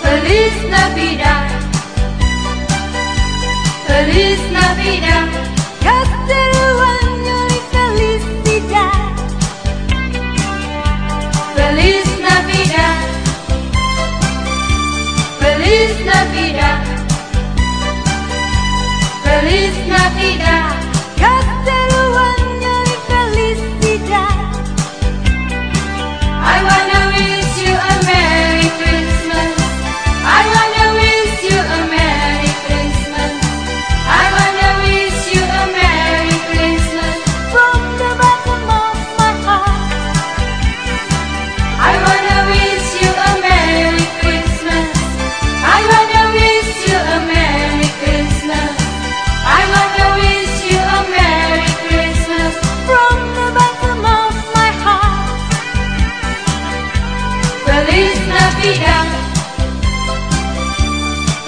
Feliz Navidad. feliz Navidad, castaruannya felicidad. I wanna wish you a Merry Christmas. I wanna wish you a Merry Christmas. I wanna wish you a Merry Christmas from the bottom of my heart. I wanna wish you a Merry Christmas. I wanna wish you a Merry Christmas. I wanna wish you a Merry Christmas from the bottom of my heart. Feliz Navidad,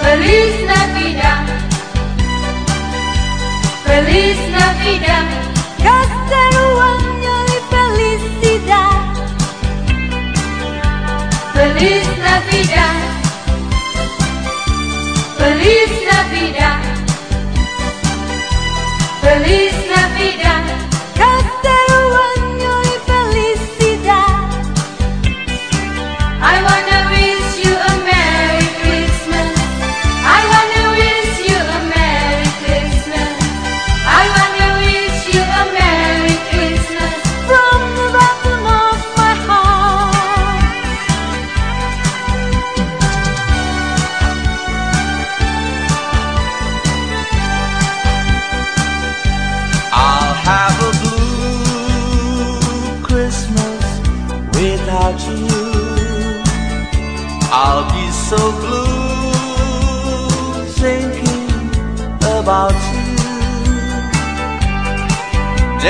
feliz Navidad, feliz Navidad, castaruannya felicidad. Feliz Navidad, feliz Navidad, feliz Navidad, castaruannya felicidad. I wanna wish you a Merry Christmas. I wanna wish you a Merry Christmas. I wanna wish you a Merry Christmas from the bottom of my heart. I'll have a blue Christmas without you. I'll be so blue thinking about you.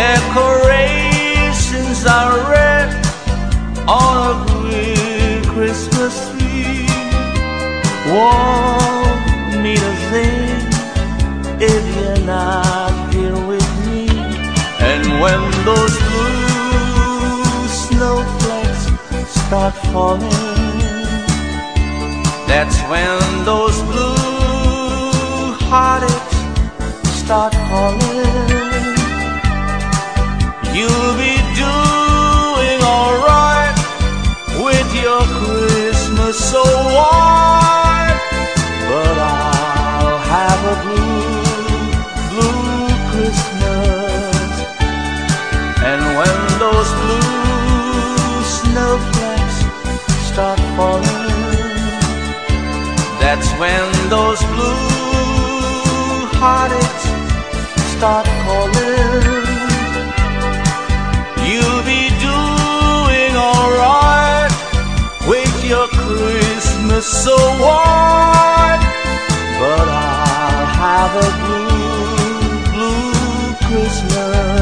Decorations are red on a blue Christmas tree. Won't mean a thing if you're not here with me. And when those blue snowflakes start falling, that's when those blue heartaches start calling. You'll be doing alright with your Christmas so white, but I'll have a blue Christmas. And when those blue snowflakes start falling, that's when those blue heartaches start calling. You'll be doing alright with your Christmas so white, but I'll have a blue Christmas.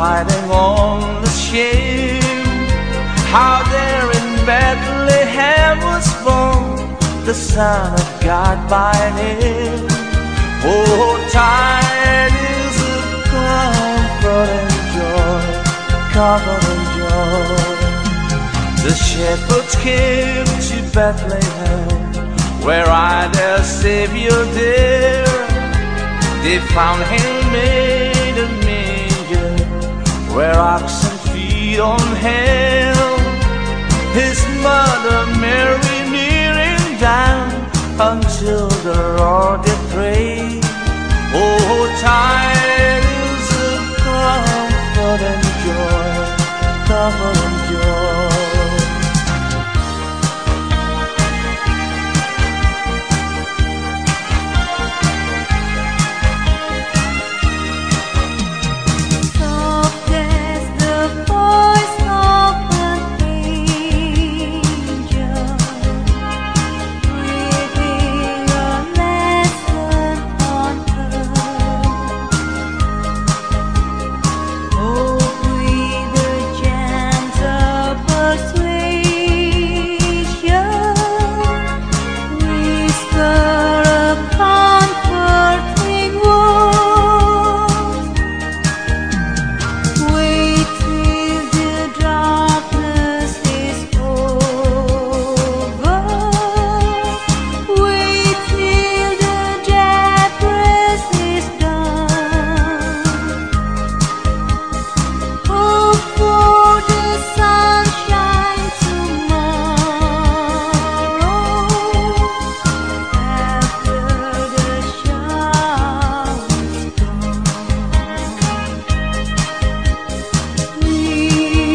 Hiding on the Son of God by name. Oh, tired is the comfort and joy. The shepherds came to Bethlehem, where I their Savior dear. They found him made a manger, where oxen feed on him. His mother Mary kneeling down until the Lord did pray. Oh, tidings of comfort and joy, comfort and joy. Soft as the voice of an angel, breathing a lesson on her. Oh, breathe the chant of persuasion, whisper a comforting word. Wait till the darkness is over. Wait till the darkness is done. Hope for the sunshine tomorrow. After the shower's gone. Blistering cold, far away, comes thy voice, meeting my heart, and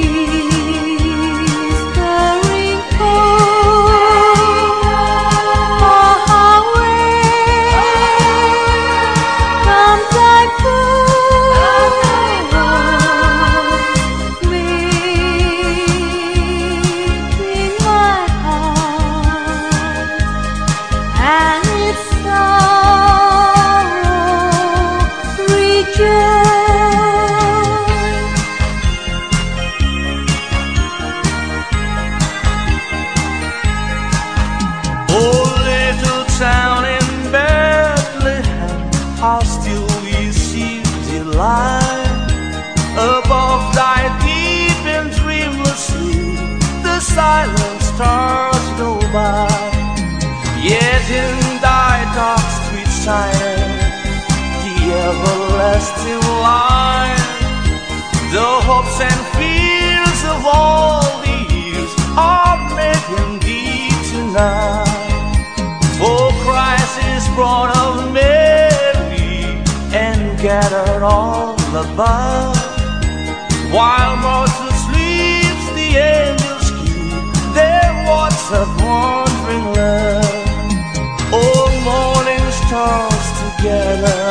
its sorrow reaches. Oh, little town in Bethlehem, how still we see delight. Above thy deep and dreamless sleep, the silent stars go by. Yet in thy dark street shineth the everlasting light. The hopes and fears of all the years are met in thee tonight. For Christ is born of Mary and gathered all above. While Moses sleeps, the angels keep their watch of wandering love. All morning stars together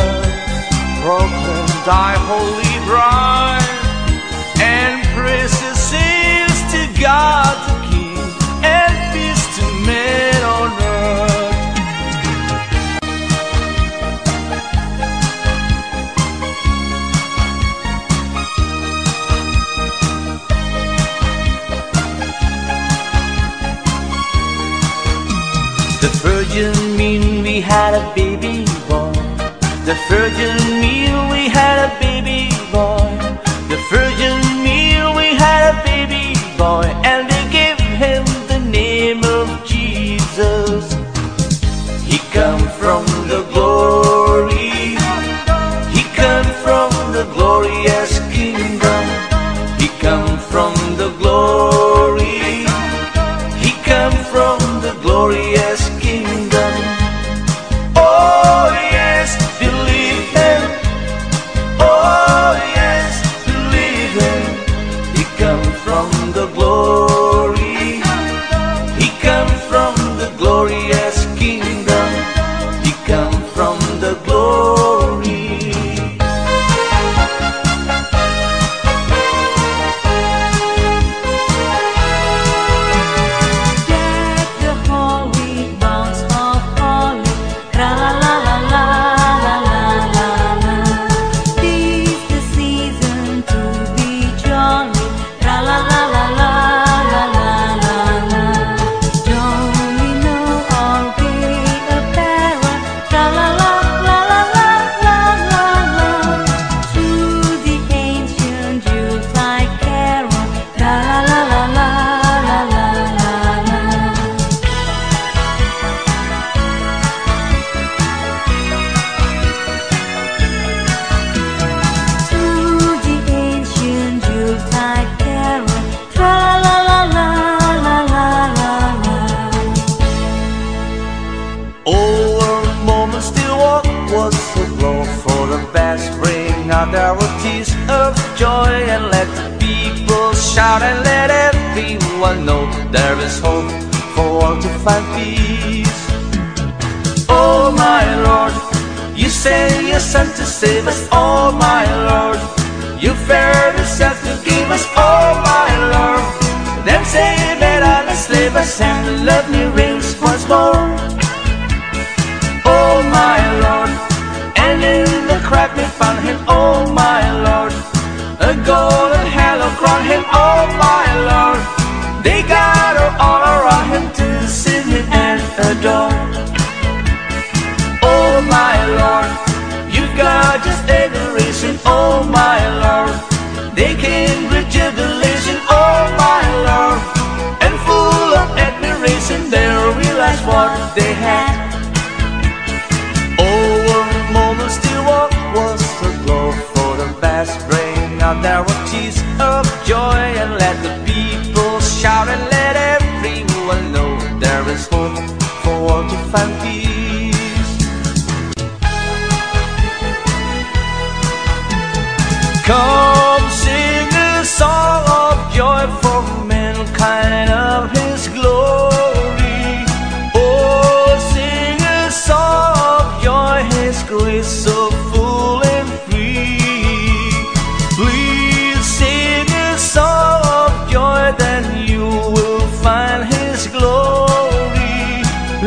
proclaim thy holy bride, and praises sings to God the King, and peace to men on earth. The Virgin mean we had a baby boy. The Virgin mean we had a baby boy. The Virgin mean we had a baby boy, and they gave him the name of Jesus. He come from the glory. He come from the glorious kingdom. He come from the glory. He come from the glorious kingdom. Oh yes, believe him. Oh yes, believe him. He come from the glory. He come from the glorious kingdom. He come from the glory. Deck the hall with bounds of holly, tra la la la la la la la la. Tis the season to be jolly, tra la la la la out and let everyone know there is hope for all to find peace. Oh my Lord, you sent your Son to save us. Oh my Lord, you feared yourself to give us. Oh my Lord, then save it and enslave us and love me reigns once more. Oh my Lord, and in the crack we found him. Oh my Lord, a golden halo crowned him. Oh my Lord, they gathered all around him to sing him and adore. Oh my Lord, you've got just adoration. Oh my Lord, they came with jubilation. Oh my Lord, and full of admiration they realized what they had. Oh, one moment still what was the glow for the best. Bring out their tears of joy and let the people shout and let everyone know there is hope for all to find peace. Come sing a song of joy for mankind of His glory. Oh, sing a song of joy, His grace so full and free. Please sing a song of joy, then you will find His glory.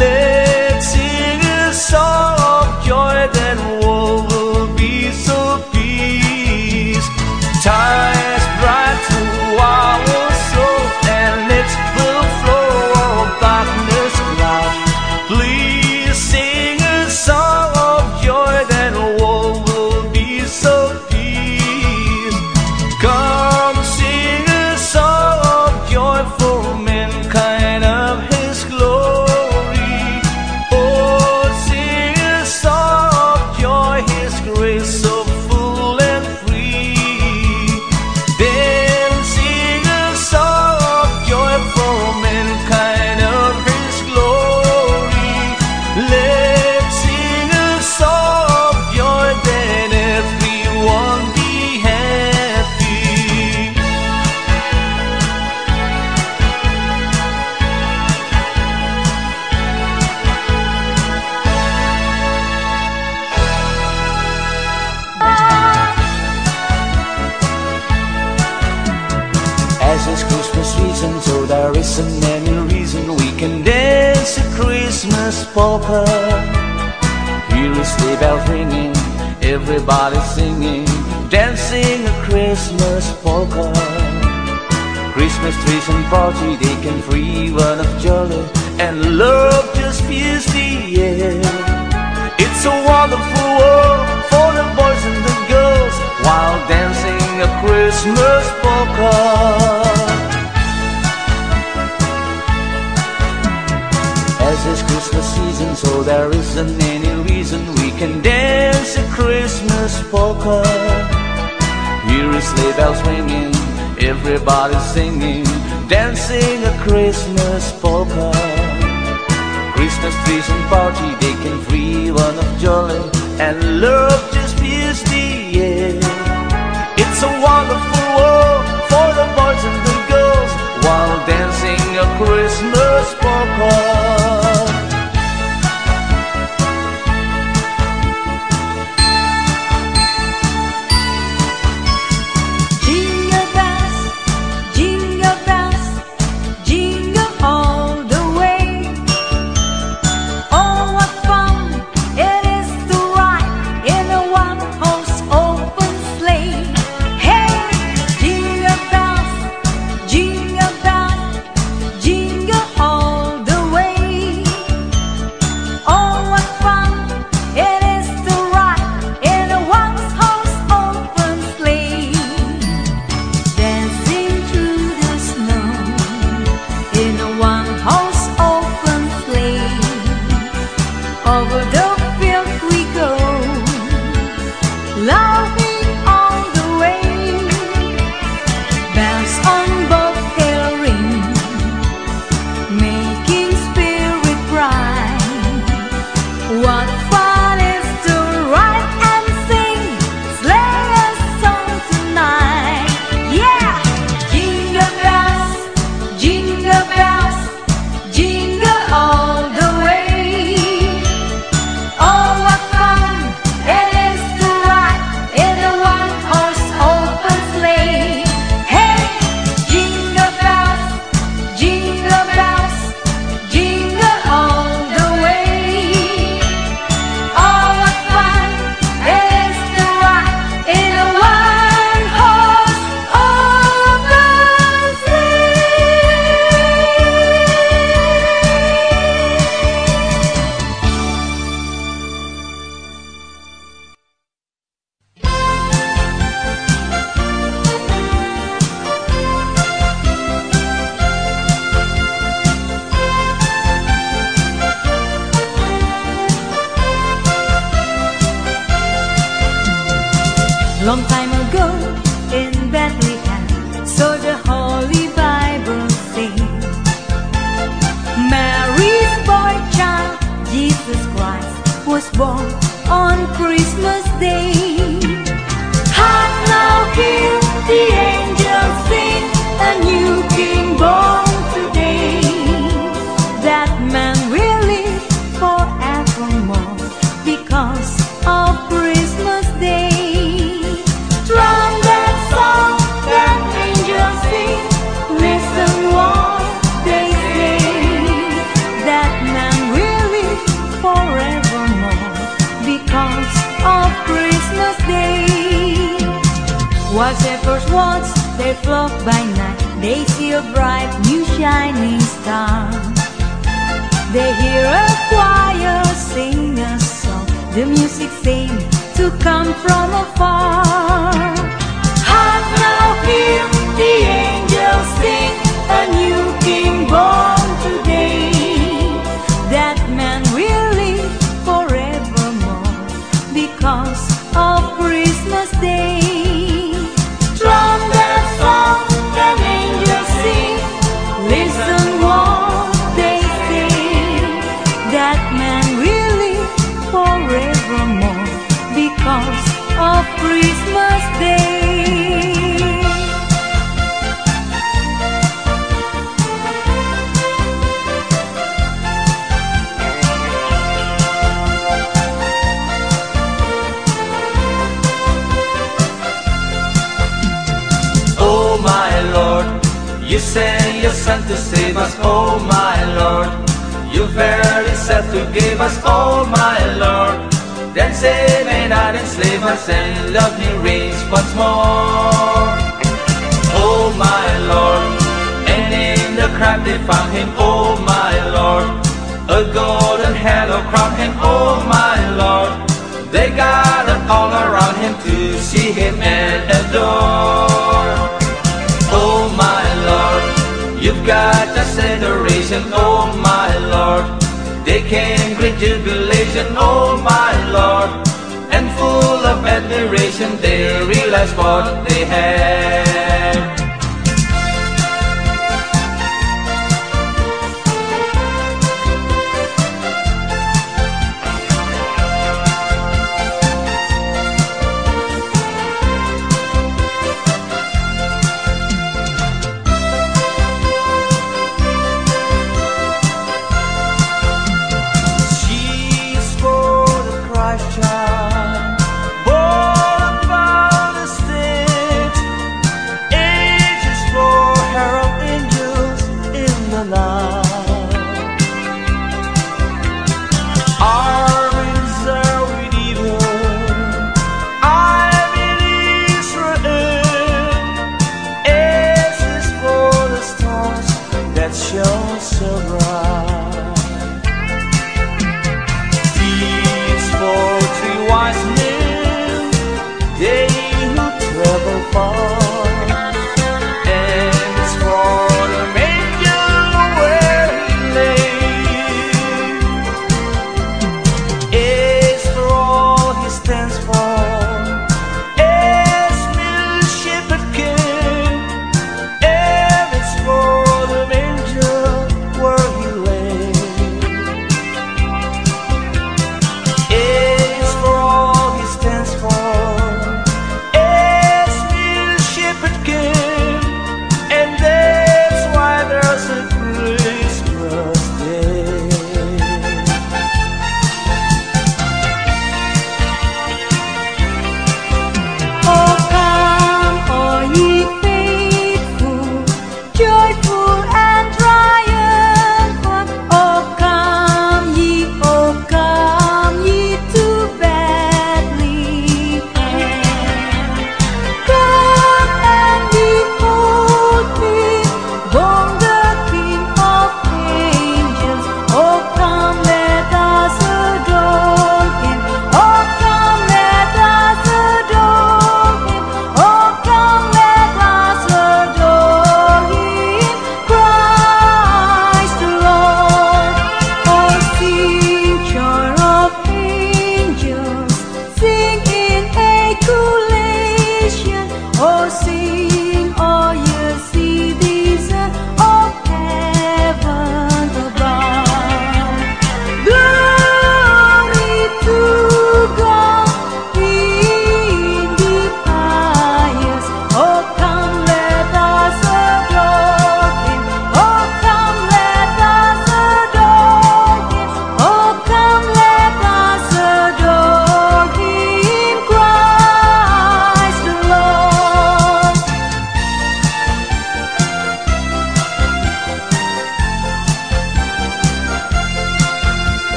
Let's sing a song of joy, then woe will be so peace. Ties bright to our soul and it will flow all darkness cloud. Please sing a song of joy that all will be so peace. Come sing a song of joy for mankind of His glory. Oh, sing a song of joy, His grace so full and free. It's Christmas season, so there isn't any reason we can dance a Christmas polka. Here is the bell ringing, everybody singing, dancing a Christmas polka. Christmas trees and party, they can free one of jolly, and love just fills the air. It's a wonderful world for the boys and the girls, while dancing a Christmas polka. It's Christmas season, so there isn't any reason we can dance a Christmas polka. Here is sleigh bells ringing, everybody singing, dancing a Christmas polka. Christmas trees and party, they can free one of jolly, and love just fills the air. It's a wonderful world for the boys and the girls, while dancing a Christmas polka. They see a bright new shining star. They hear a choir sing a song, the music seems to come from afar. Hark now, hear the angels sing, a new king born today. That man will live forevermore because of Christmas Day. Christmas Day. Oh my Lord, you sent your Son to save us. Oh my Lord, you verily said to give us. Oh my Lord, then save and not enslave us, and love you reigns once more. Oh my Lord, and in the crowd they found him. Oh my Lord, a golden halo crowned him. Oh my Lord, they gathered all around him to see him and adore. Oh my Lord, you've got us adoration. Oh my Lord, they came great jubilation. Oh my Lord, and full of admiration, they realized what they had. Were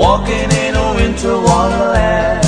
walking in a winter wonderland.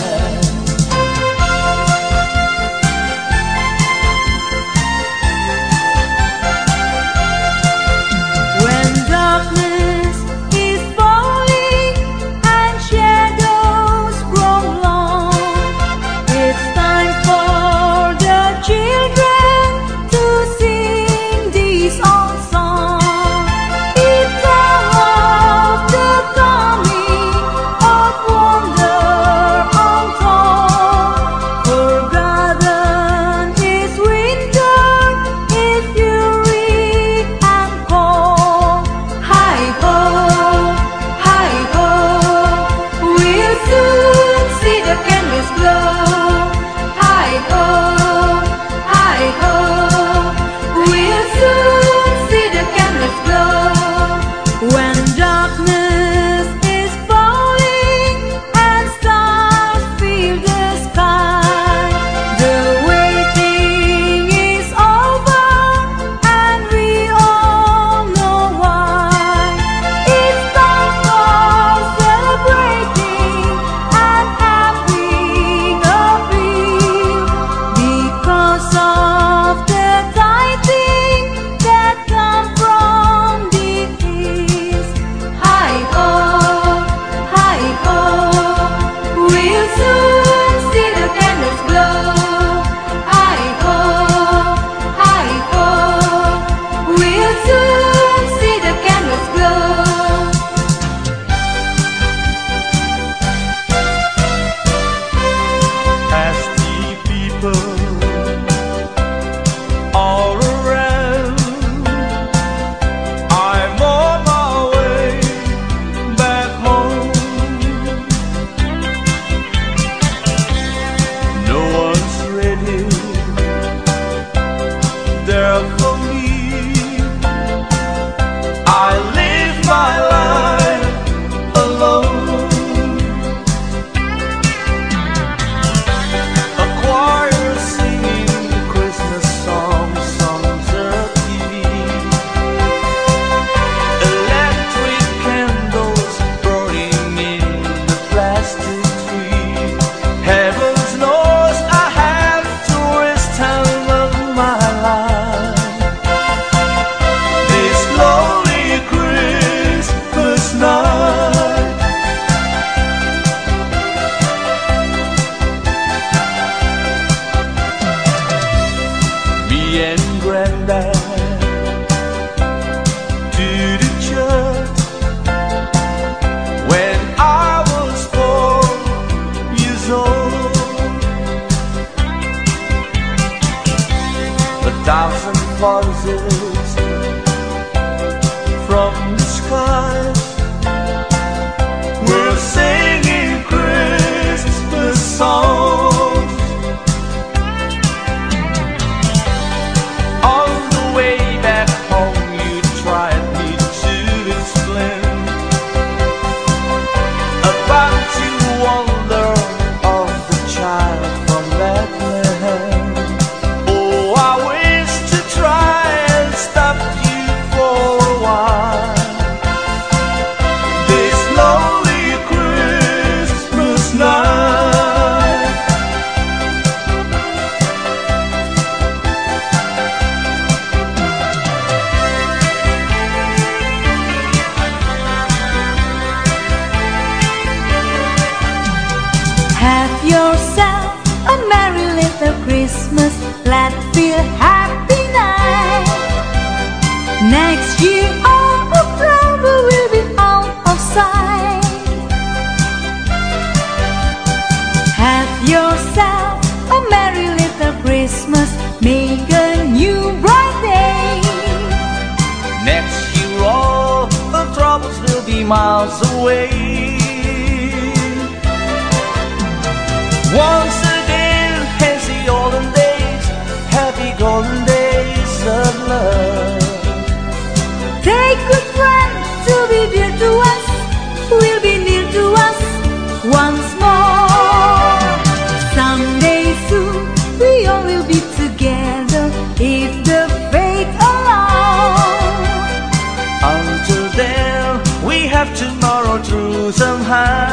Tomorrow through somehow.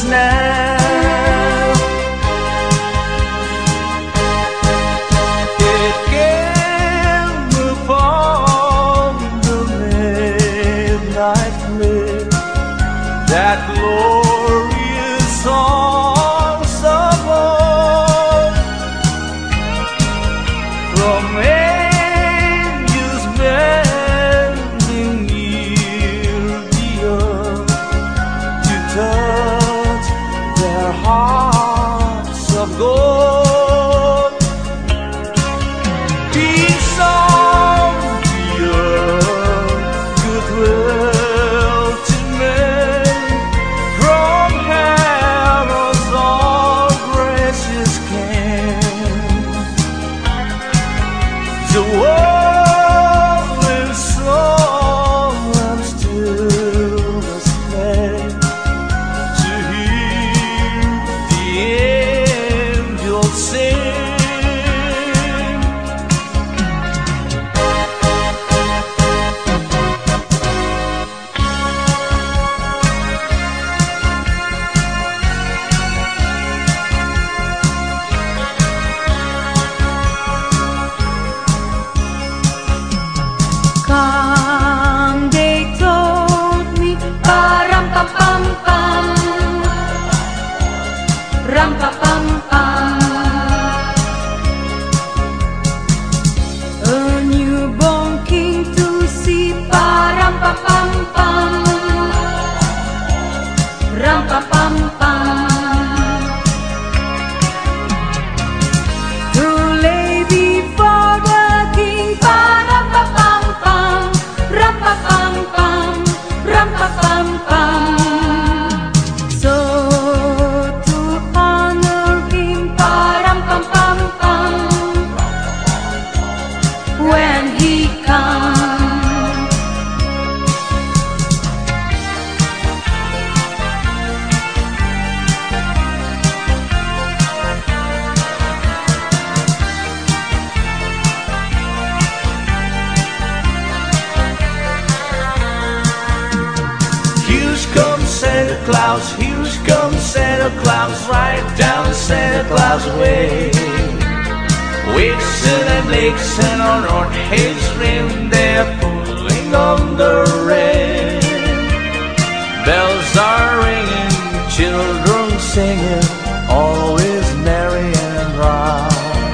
us now. It can move on the midnight blue, that glorious songs of old, from angels bending near the earth to touch their hearts of gold. Peace on the earth, goodwill the world will slow and still must play to hear the angels sing. A newborn king to see, pa-ram-pa-pam-pam, ram-pa-pam-pam. To lay before the king, pa-ram-pa-pam-pam, ram-pa-pam-pam, ram-pa-pam-pam. Santa Claus, here's come Santa Claus, right down Santa Claus way. Whistling and blazing on our his rim, they're pulling on the rain. Bells are ringing, children singing, always merry and bright.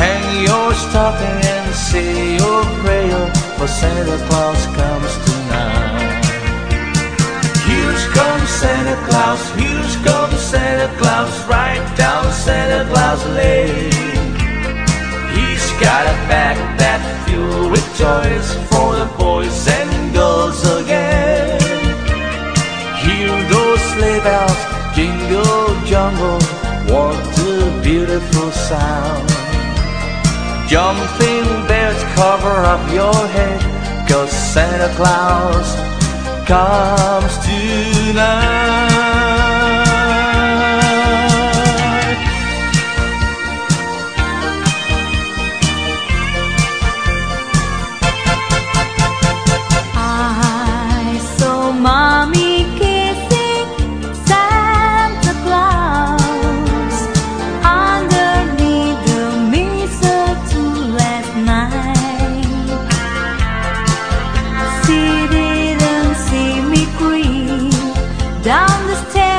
Hang your stocking and say your prayer, for Santa Claus comes tonight. Here's come Santa Claus, here's come Santa Claus, right down Santa Claus Lane. He's got a bag that's filled with toys for the boys and girls again. Hear those sleigh bells, jingle jungle, what a beautiful sound. Jumping bears, cover up your head, 'cause Santa Claus comes tonight. I saw mommy kissing Santa Claus underneath the mistletoe last night. See, down the stairs.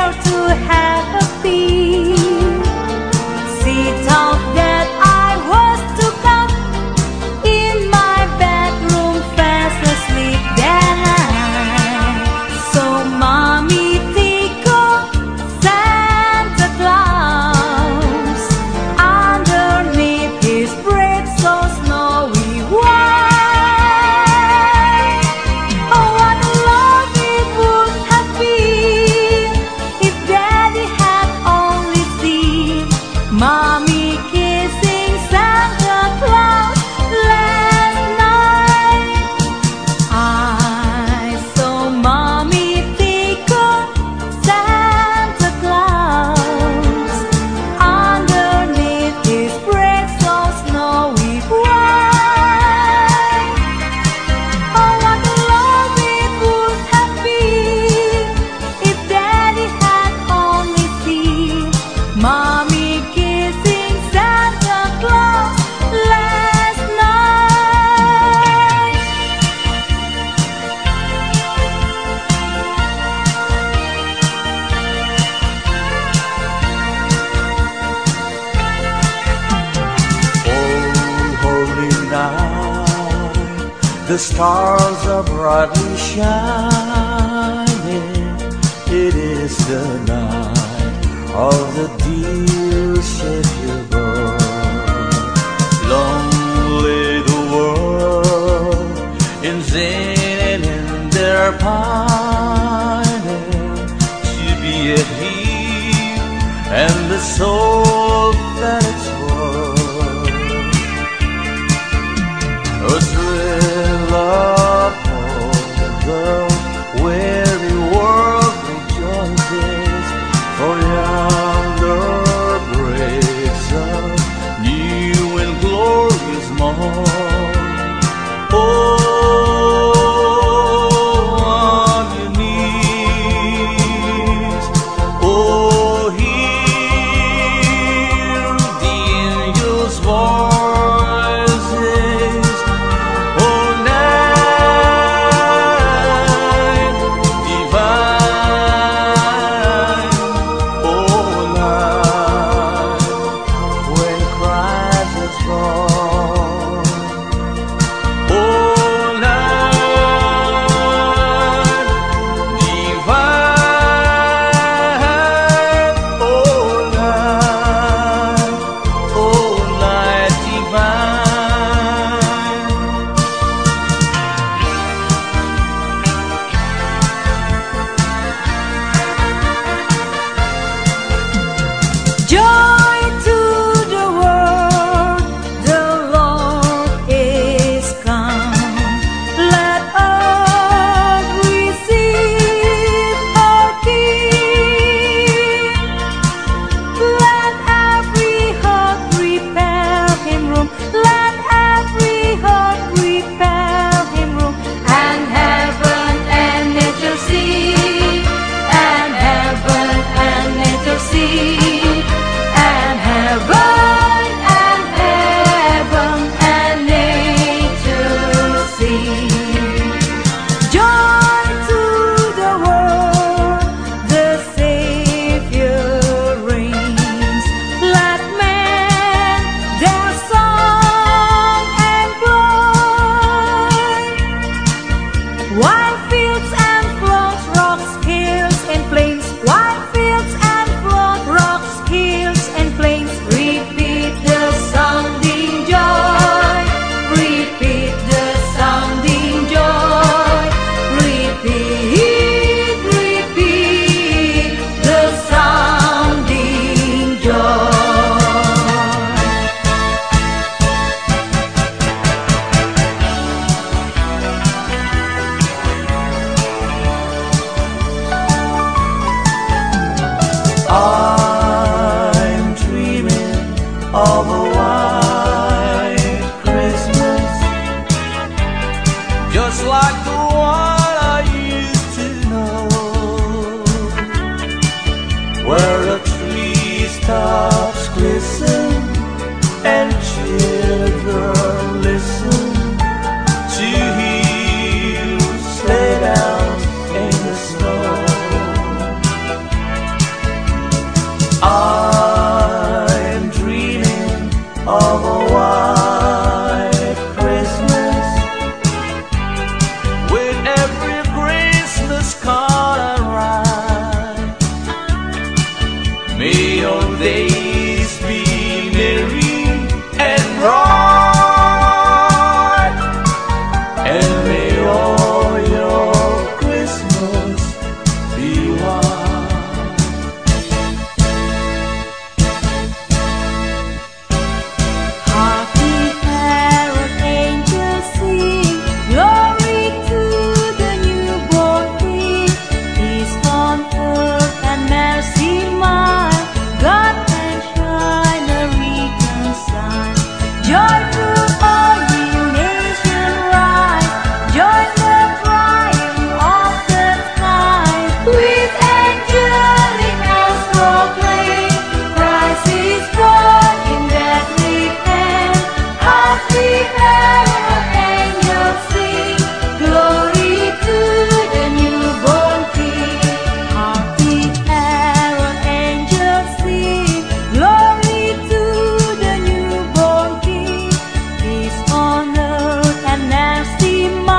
The stars are brightly shining. It is the night of the dear Savior born. Lonely the world, in vain and in their pining, to be at Him and the soul that it's worth. A thrill upon the girl, weary world rejoices, for yonder breaks a new and glorious morn. Oh, on your knees, oh, hear the angels' voices. Oh, night divine, oh, night when Christ is born. Oh, night divine, oh, night divine. Joy to the world, the Lord is come. Let earth receive our King. Let every heart prepare Him room. Let every heart prepare Him room. And heaven and nature see. And heaven and nature see. And heaven and nature see. Joy to the world, the Savior reigns. Let men their song employ. While fields and floods, rocks, hills and plains. While fields and floods, rocks, hills and plains. Repeat the sounding joy. Repeat the sounding joy. Repeat the sounding joy. I'm dreaming of a white Christmas, just like the one I used to know, where the tree tops glisten and children listen to hear sleigh bells in the snow. I'm dreaming of a white Christmas, with every Christmas card I write. May your days be merry and bright, and may all your Christmas be white. Happy parent angels sing, glory to the newborn King. Peace on earth and mercy mild, God and shine are reconciled. Joy to all ye nation rise, join the triumph of the skies. With angelic bells proclaim, Christ is born in Bethlehem. Happy herald angels sing, glory to the newborn King. Happy herald angels sing, glory to the newborn King. Peace on earth and mercy mild,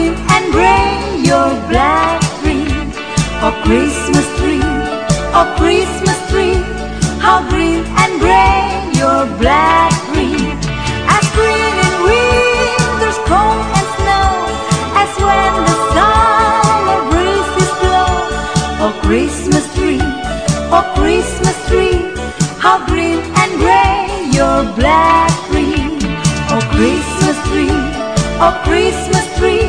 green and gray, your blackberry. Oh Christmas tree, oh Christmas tree, how green and gray your blackberry. As green in winter's cold and snow, as when the summer breezes blow. Oh Christmas tree, oh Christmas tree, how green and gray your blackberry. Oh Christmas tree, oh Christmas tree,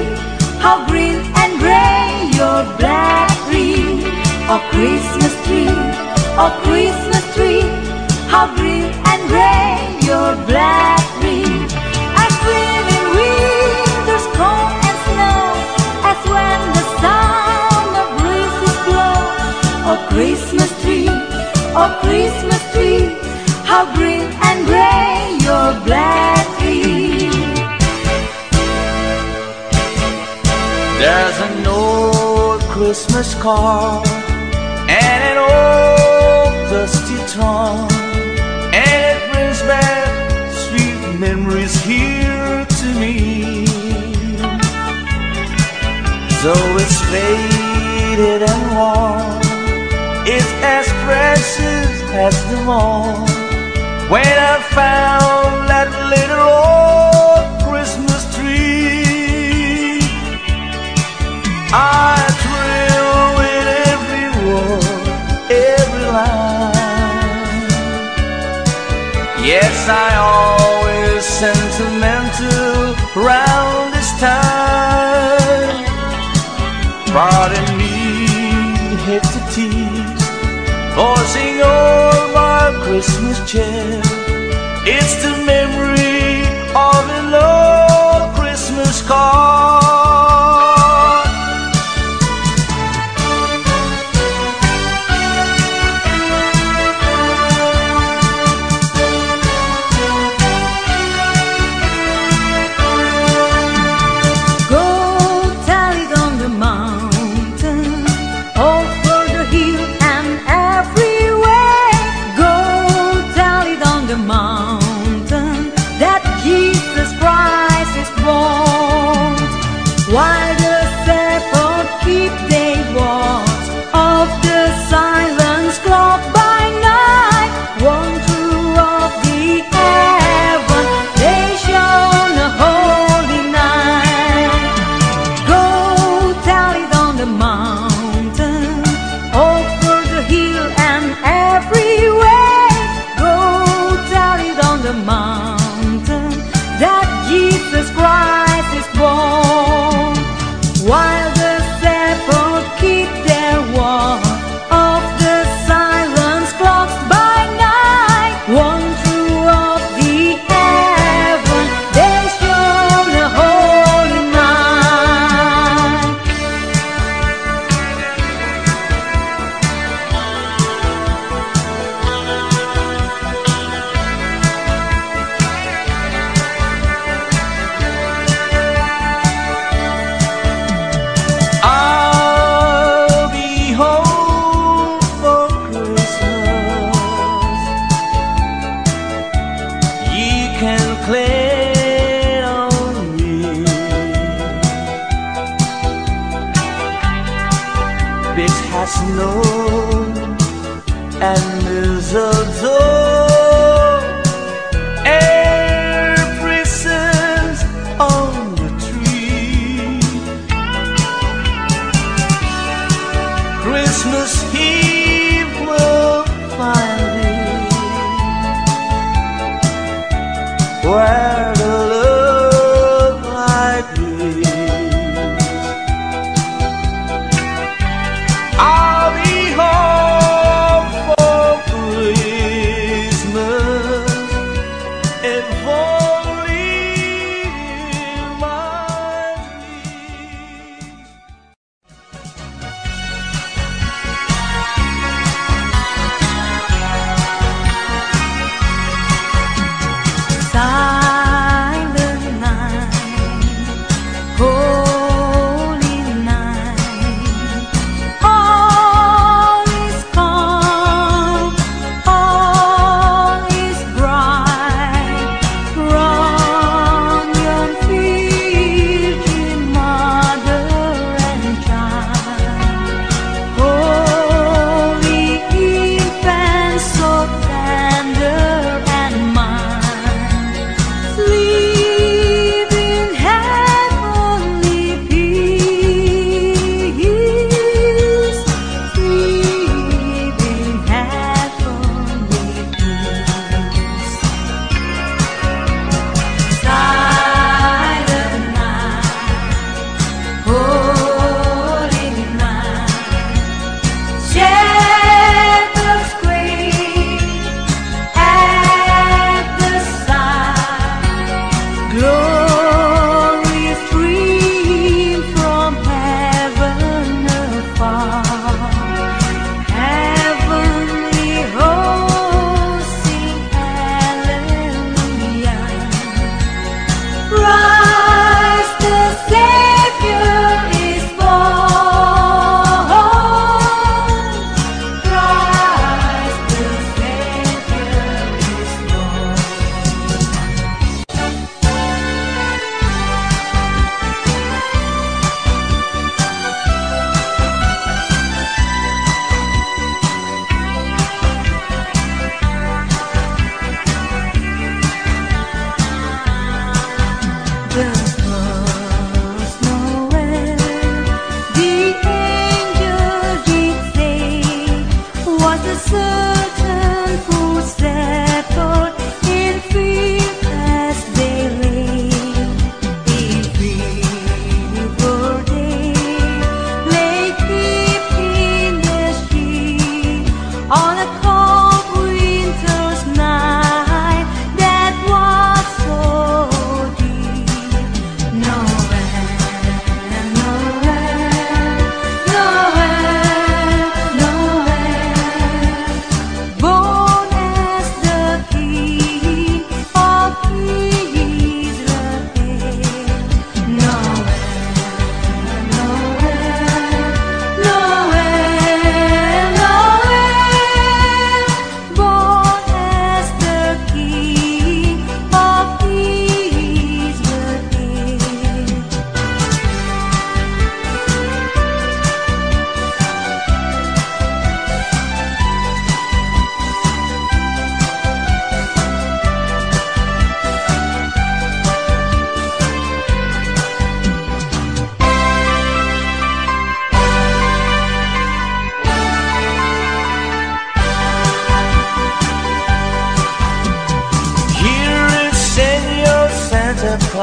how green and gray your blackberry. Oh Christmas tree, oh Christmas tree, how green and gray your blackberry. As green in winter's cold and snow, as when the summer breezes blow. Oh Christmas tree, oh Christmas tree, how green and gray your blackberry. There's an old Christmas card and an old dusty trunk, and it brings back sweet memories here to me. Though it's faded and worn, it's as precious as the morn when I found that little old Christmas tree. I thrill with every word, every line. Yes, I always sentimental round this time. Pardon me, hate to tease, forcing all my Christmas cheer. It's the memory of an old Christmas card.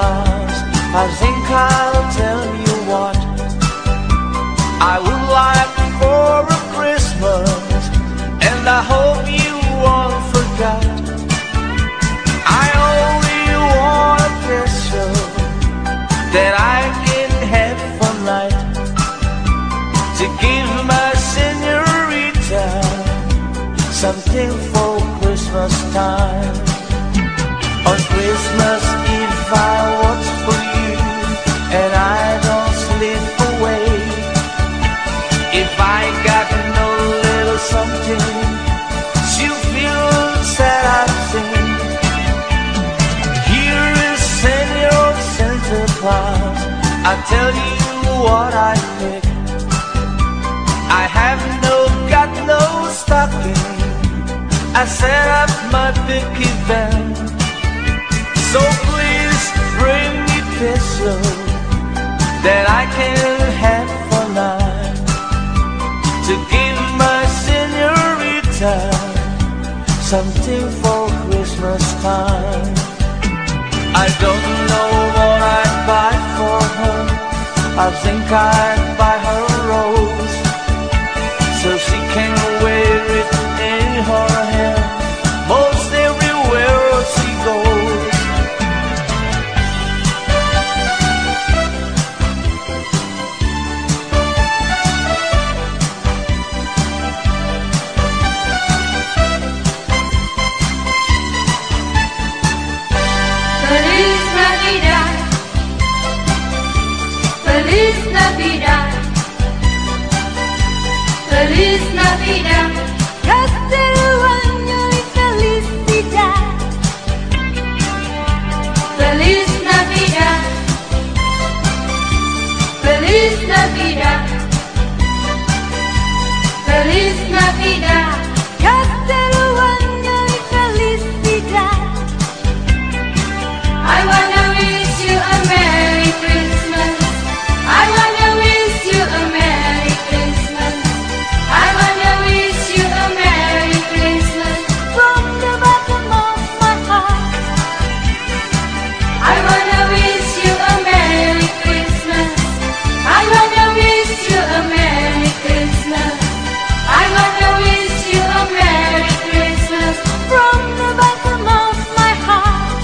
loves. I think I'll tell you what I would like for a Christmas, and I hope you all forgot. I only want a picture that I can have for life, to give my senorita something for Christmas time. On Christmas Eve I watch for you, and I don't slip away. If I got no little something, you feel sad I think. Here is Senor Santa Claus, I tell you what I think. I have got no stocking, I set up my big event. So please bring me pistol that I can have for life, to give my senorita something for Christmas time. I don't know what I'd buy for her. I think I'd buy her a rose, so she can wear it in her hair most everywhere she goes. Feliz Navidad, Feliz Navidad, Feliz Navidad, Castelo año y felicidad. Feliz Navidad, Feliz Navidad, Feliz Navidad, Castelo año y felicidad. I wanna wish you a Merry Christmas. I wanna wish you a Merry Christmas. I wanna wish you a Merry Christmas from the bottom of my heart. I wanna wish you a Merry Christmas. I wanna wish you a Merry Christmas. I wanna wish you a Merry Christmas from the bottom of my heart.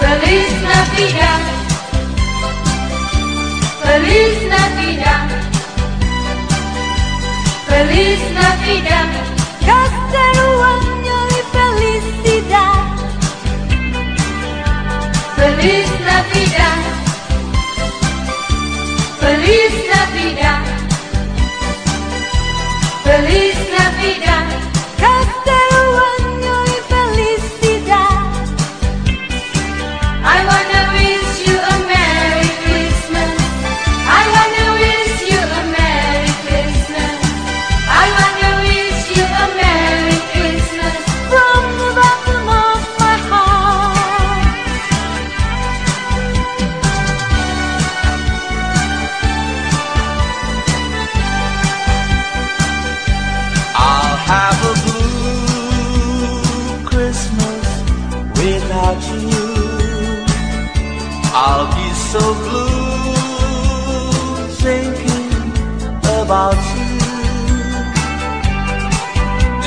Feliz Navidad, Feliz Navidad, Feliz Navidad, Castelo año y felicidad. Feliz Navidad, Feliz Navidad, Feliz Navidad, Castelo año y felicidad. I wanna wish you a Merry Christmas. I wanna wish you a Merry Christmas. I wanna wish you a Merry Christmas from the bottom of my heart. I'll have a blue Christmas without you. I'll be so blue thinking about you.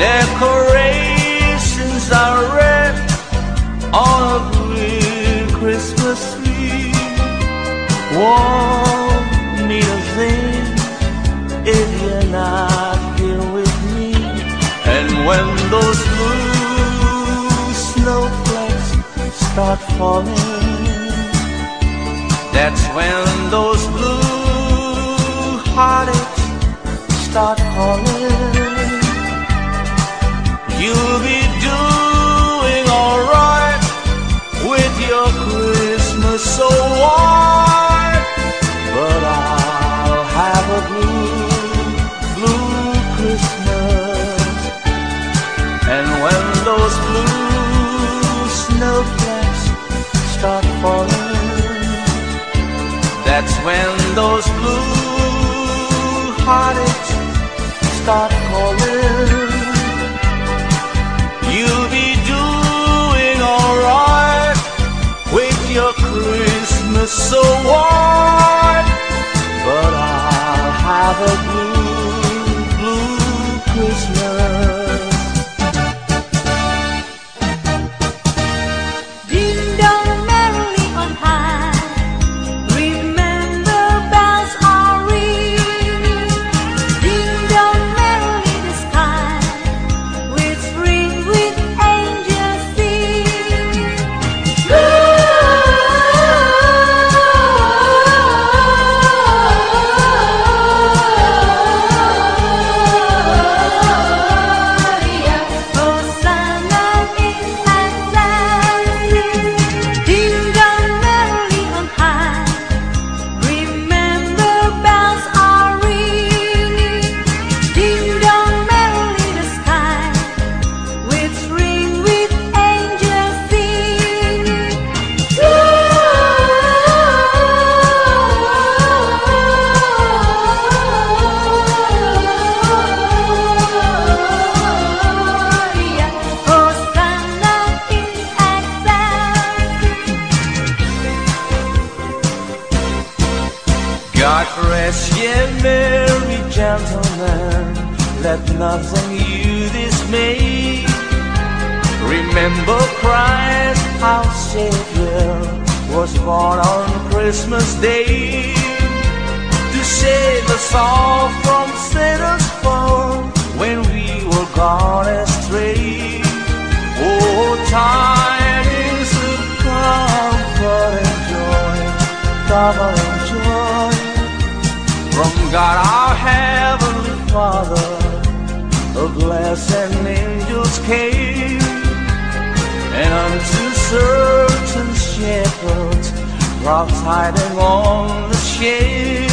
Decorations are red on a blue Christmas tree. Won't need a thing if you're not here with me. And when those blue snowflakes start falling, that's when those blue heartaches start calling. You'll be doing alright with your Christmas so white, but I'll have a blue Christmas. And when those blue snowflakes start falling, that's when those blue heartaches start calling. You'll be doing alright so warm, but I'll have a blue, blue Christmas. Ding dong merrily on high, remember bells are ringing. Ding dong merrily the sky, with spring, with angels singing. God rest ye merry gentlemen, let nothing you dismay. Remember Christ our Savior was born on Christmas Day, to save us all from sinners' fall when we were gone astray. Oh, tidings of comfort and joy, comfort and joy, from God our Heavenly Father, a blessed angels came, and unto certain shepherds brought tidings on the shame,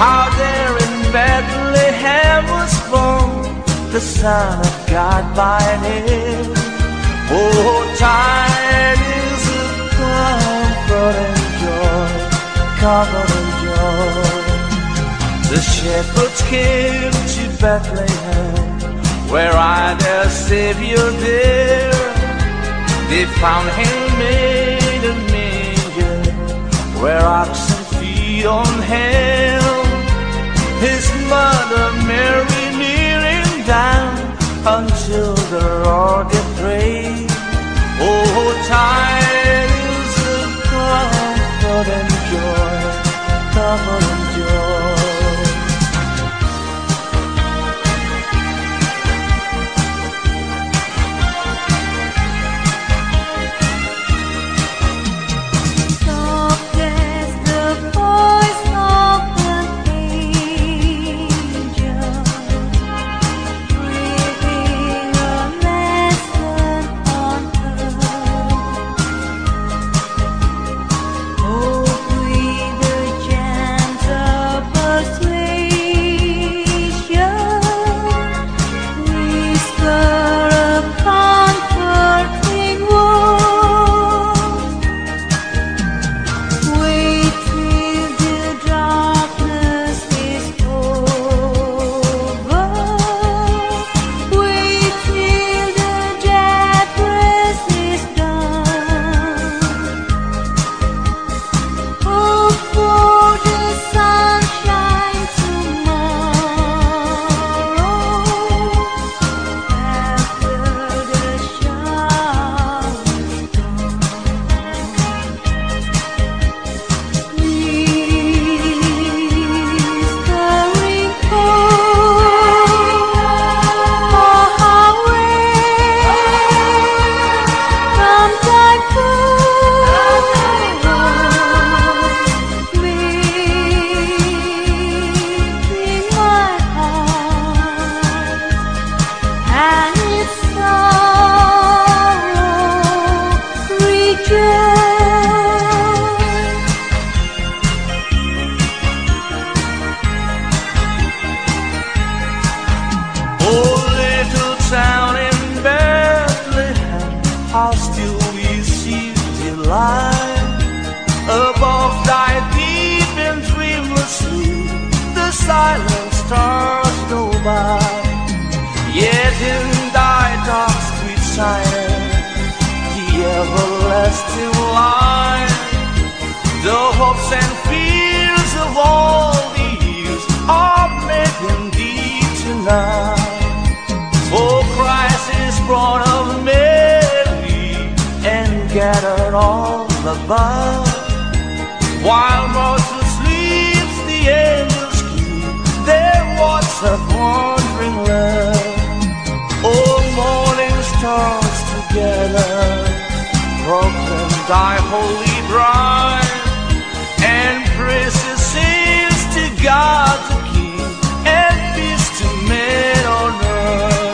how there in Bethlehem was born the Son of God by name. Oh, tidings of comfort and joy, comfort and joy. The shepherds came to Bethlehem, where I their Savior dear. They found him in a manger, where oxen feed on him. His mother Mary kneeling down until the Lord did pray. Oh, tidings of comfort and joy, comfort and joy. How still we see delight above thy deep and dreamless sleep. The silent stars go by, yet in thy dark sweet silence, the everlasting light. The hopes and fears of all the years are met in thee tonight. Oh, Christ is born of Mary and gathered all above. While Moses sleeps, the angels keep their watch of wandering love. Oh, morning stars together proclaim thy holy bride, and praises sings to God the King, and peace to men on earth.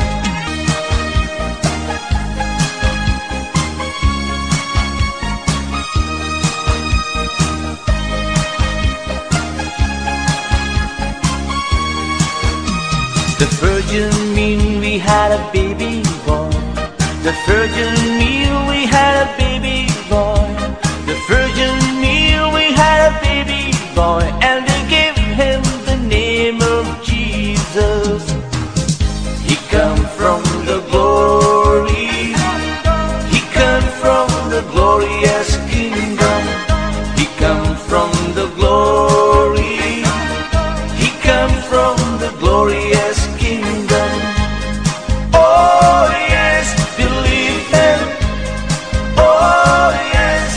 The Virgin Mean we had a baby boy. The Virgin Mean we had a baby boy. The Virgin knew we had a baby boy, and they gave him the name of Jesus. He come from the glory, he come from the glorious kingdom. He come from the glory, he come from the glorious kingdom. Oh yes, believe him. Oh yes,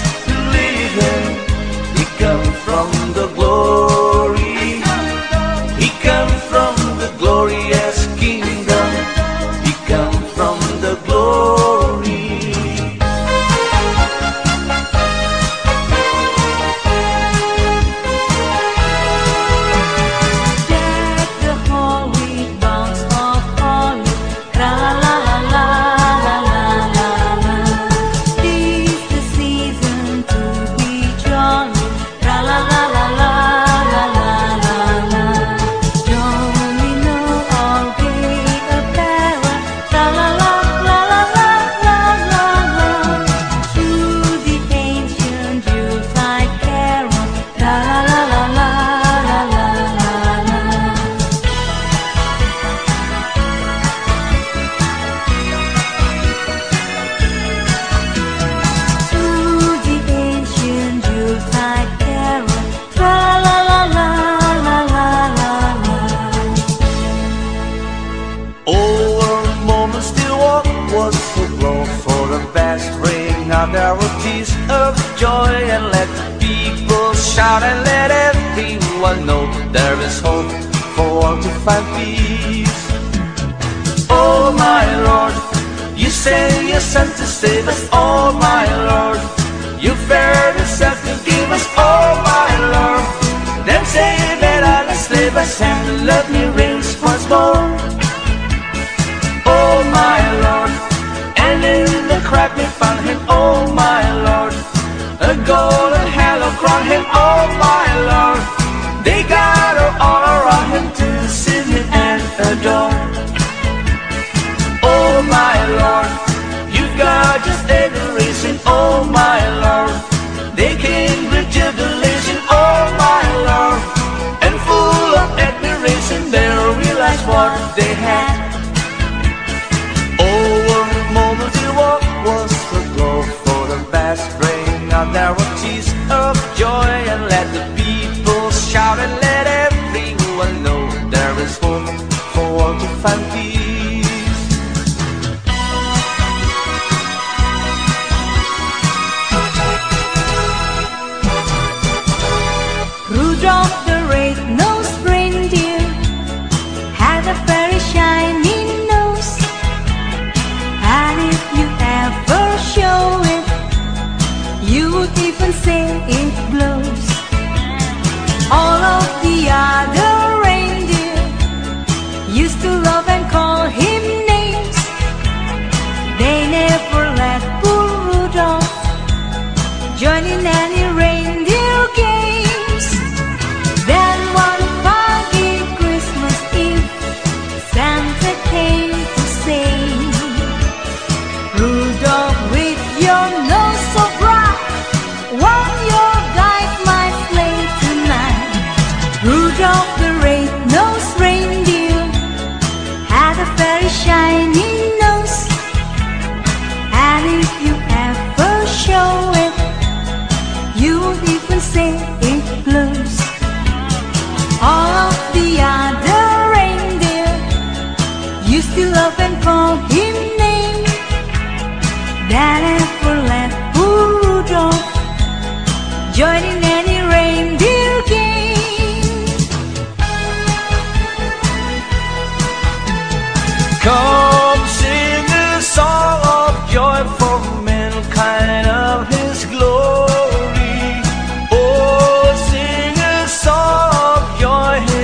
even say it blows all over.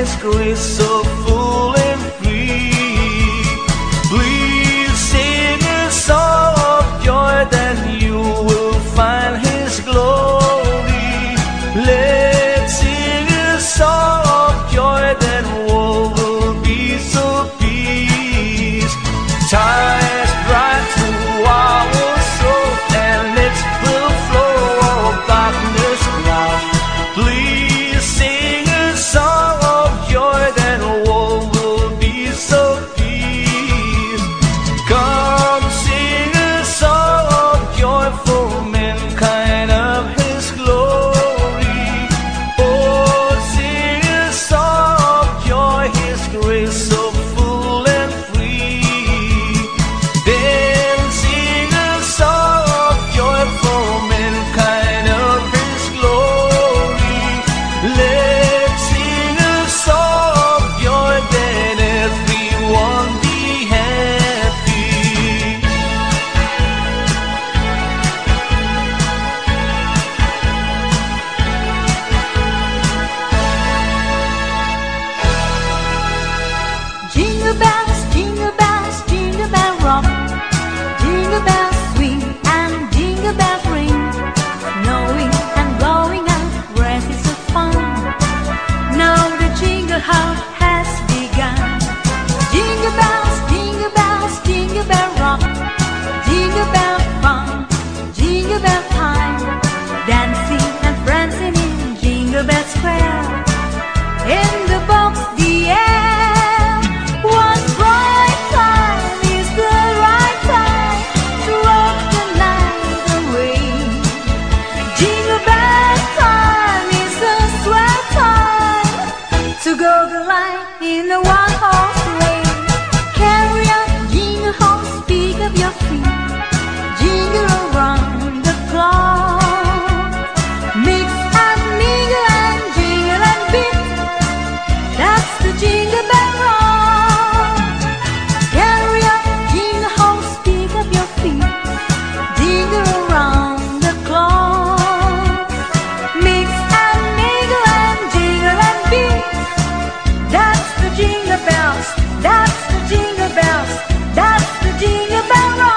is grace so full and free. Please sing a song of joy, then you will find His glory. Let's sing a song of joy, then all will be so peace. Ties right to our soul, and it will flow all darkness round. Please sing a song of joy, then all will be so peace. Come sing a song of joy for mankind of His glory. Oh, sing a song of joy, His grace so full and free. Then sing a song of joy for mankind of His glory. Let's sing a song of joy, then everyone be happy. Jingle bells, jingle bell rock. Jingle bells swing and jingle bells ring. Snowing and blowing and rest is so fun. Now the jingle house has begun. Jingle bells, jingle bells, jingle bell rock. Jingle bell fun, jingle bell time. Dancing and prancing in Jingle Bell Square. In the box, the air. One bright time is the right time to rock the night away. Jingle bell time is the swell time to go the line in a one-horse race. Carry on, jingle horse, pick up your feet. Jingle around the clock. Mix and mingle and jingle and beat. That's the Jingle Bell Rock. Carry on, jingle horse, pick up your feet. Jingle around the clock. Mix and mingle and jingle and beat. That's the Jingle Bells. That's the Jingle Bells. That's the Jingle Bell Rock.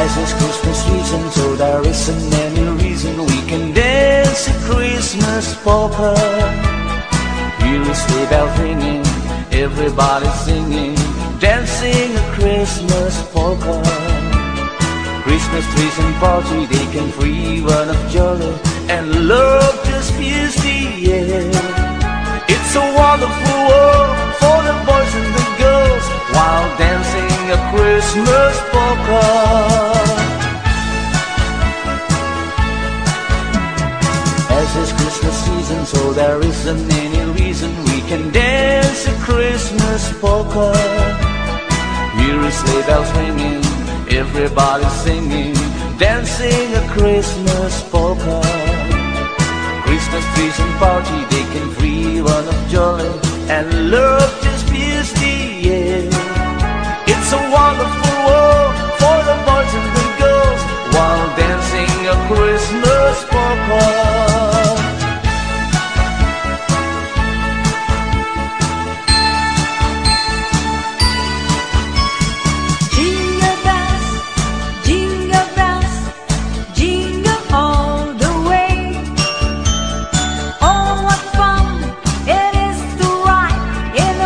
As it's Christmas season, so there isn't any reason we can dance a Christmas polka. Here is sleigh bells ringing, everybody singing, dancing a Christmas polka. Christmas trees and party, they can free one of jolly, and love just fills the air. It's a wonderful world for the boys and the girls, while dancing a Christmas polka. As it's Christmas season, so there isn't any reason we can dance a Christmas polka. Here is sleigh bells ringing, everybody singing, dancing a Christmas polka. Christmas trees and party, they can free one of joy, and love just fills the air. It's a wonderful world for the boys and the girls, while dancing a Christmas polka. All what fun it is to ride in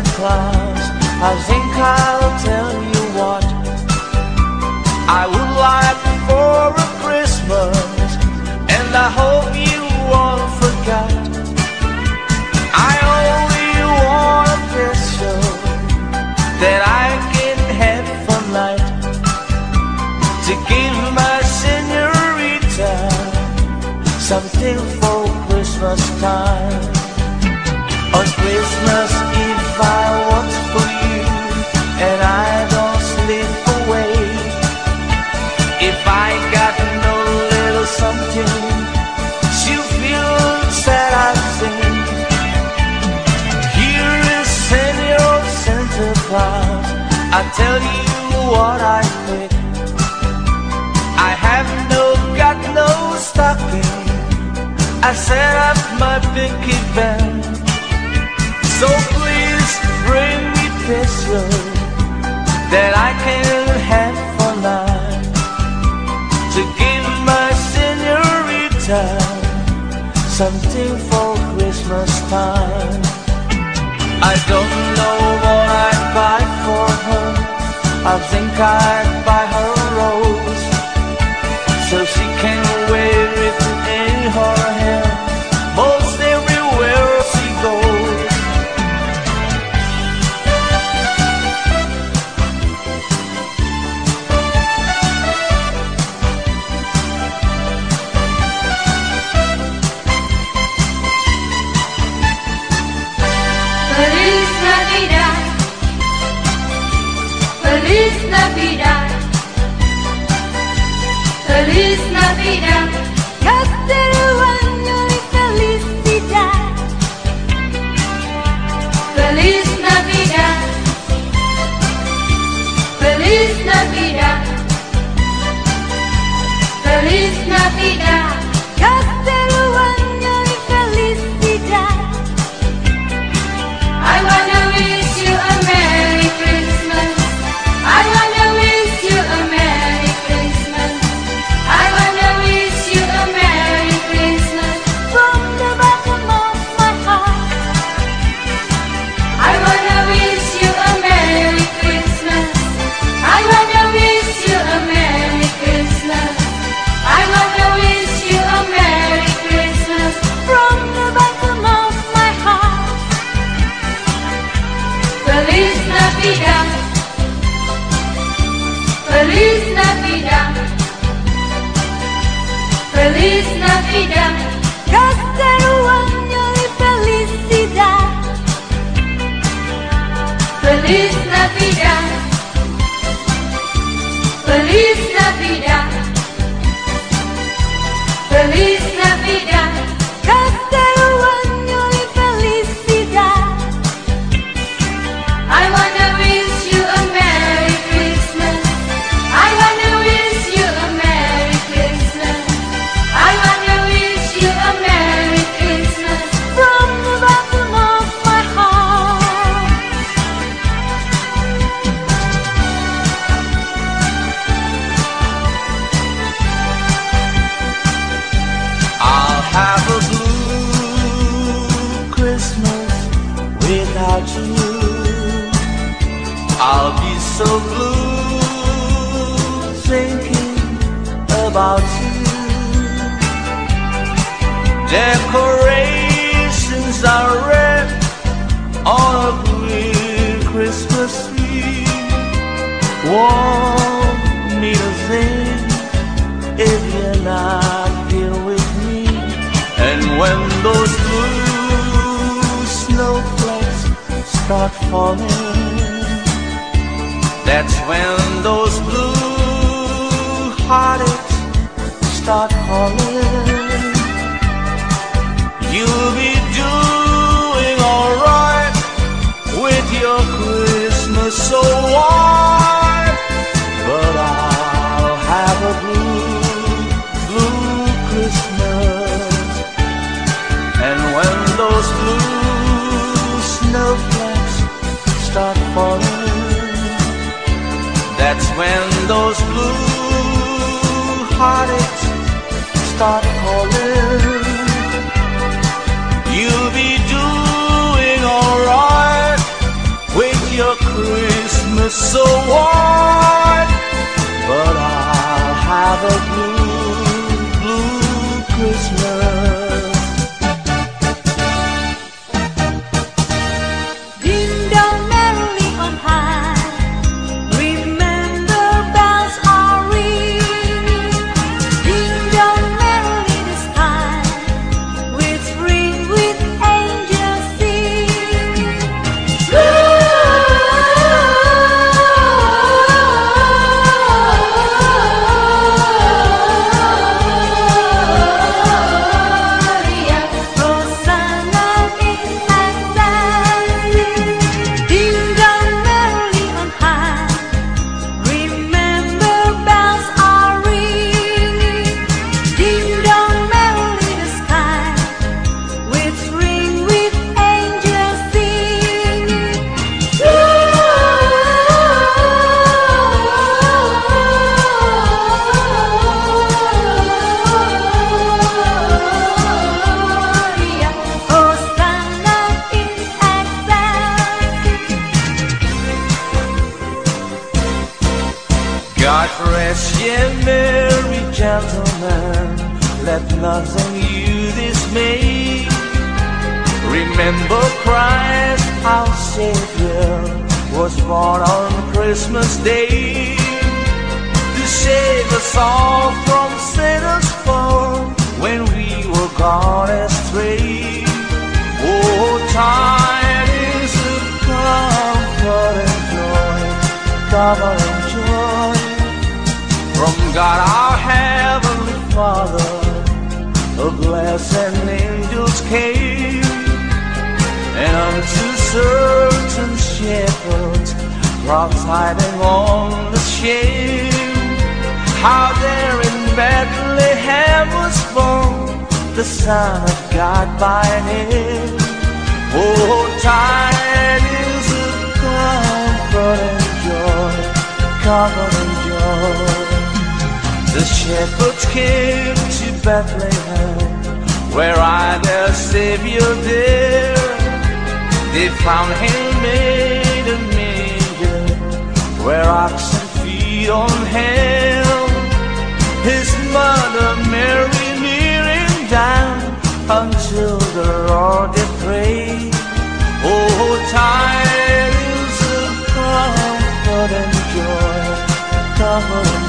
Santa Claus, I think I'll tell you what I would like for a Christmas, and I hope you all forgot. I only want a pistol that I can have for light, to give my senorita something for Christmas time. On Christmas Eve I watch for you, and I don't sleep away. If I got no little something, she'll feel sad, I think. Here is Sandy old Santa Claus, I tell you what I think. I have got no stocking, I set up my big event. So please bring me pistol that I can have for life, to give my senorita something for Christmas time. I don't know what I'd buy for her, I think I'd buy her a rose, so she can wear it in her hair most everywhere she goes. Feliz Navidad, Feliz Navidad, Castello año y felicidad. Feliz Navidad, Feliz Navidad, Feliz Navidad, Castello año y felicidad. I wanna wish you a Merry Christmas, I wanna wish you a Merry Christmas, I wanna wish you a Merry Christmas from the bottom of my heart. I wanna wish you a Merry Christmas, I wanna wish you a Merry Christmas, I wanna wish you a Merry Christmas from the bottom of my heart. Feliz Navidad, Feliz Navidad, Feliz Navidad, Castello año y felicidad. Feliz Navidad, Feliz Navidad, Feliz Navidad, Castello año y felicidad. I wanna wish you a Merry Christmas, I wanna wish you a Merry Christmas, I wanna wish you a Merry Christmas from the bottom of my heart. I'll have a blue Christmas without you, I'll be so blue thinking about you. Decorations are red on a blue Christmas tree. Warm me a thing if you're not here with me. And when those blue snowflakes start falling, that's when those blue heartaches start calling. You'll be doing alright with your Christmas so white, but I'll have a blue Christmas. And when those blue snowflakes start falling, that's when those blue heartaches start calling. it's so warm, but I'll have a blue Christmas. Ding dong merrily on high, remember bells are ringing. Ding dong merrily the sky, with spring, with angels sing. God rest ye merry gentlemen, let nothing you dismay. Remember Christ our Savior was born on Christmas Day, to save us all from sinners' fall when we were gone astray. Oh, time is of comfort and joy, comfort and joy, from God our Heavenly Father. A blessed angels came, and unto certain shepherds brought tidings on the shame, how there in Bethlehem was born the Son of God by name. Oh, tidings of comfort and joy, comfort and joy. The shepherds came to Bethlehem, where I their Savior dear. They found him made a manger, where oxen feed on him. His mother Mary kneeling down until the Lord did pray. Oh, tidings of comfort and joy, comfort and joy.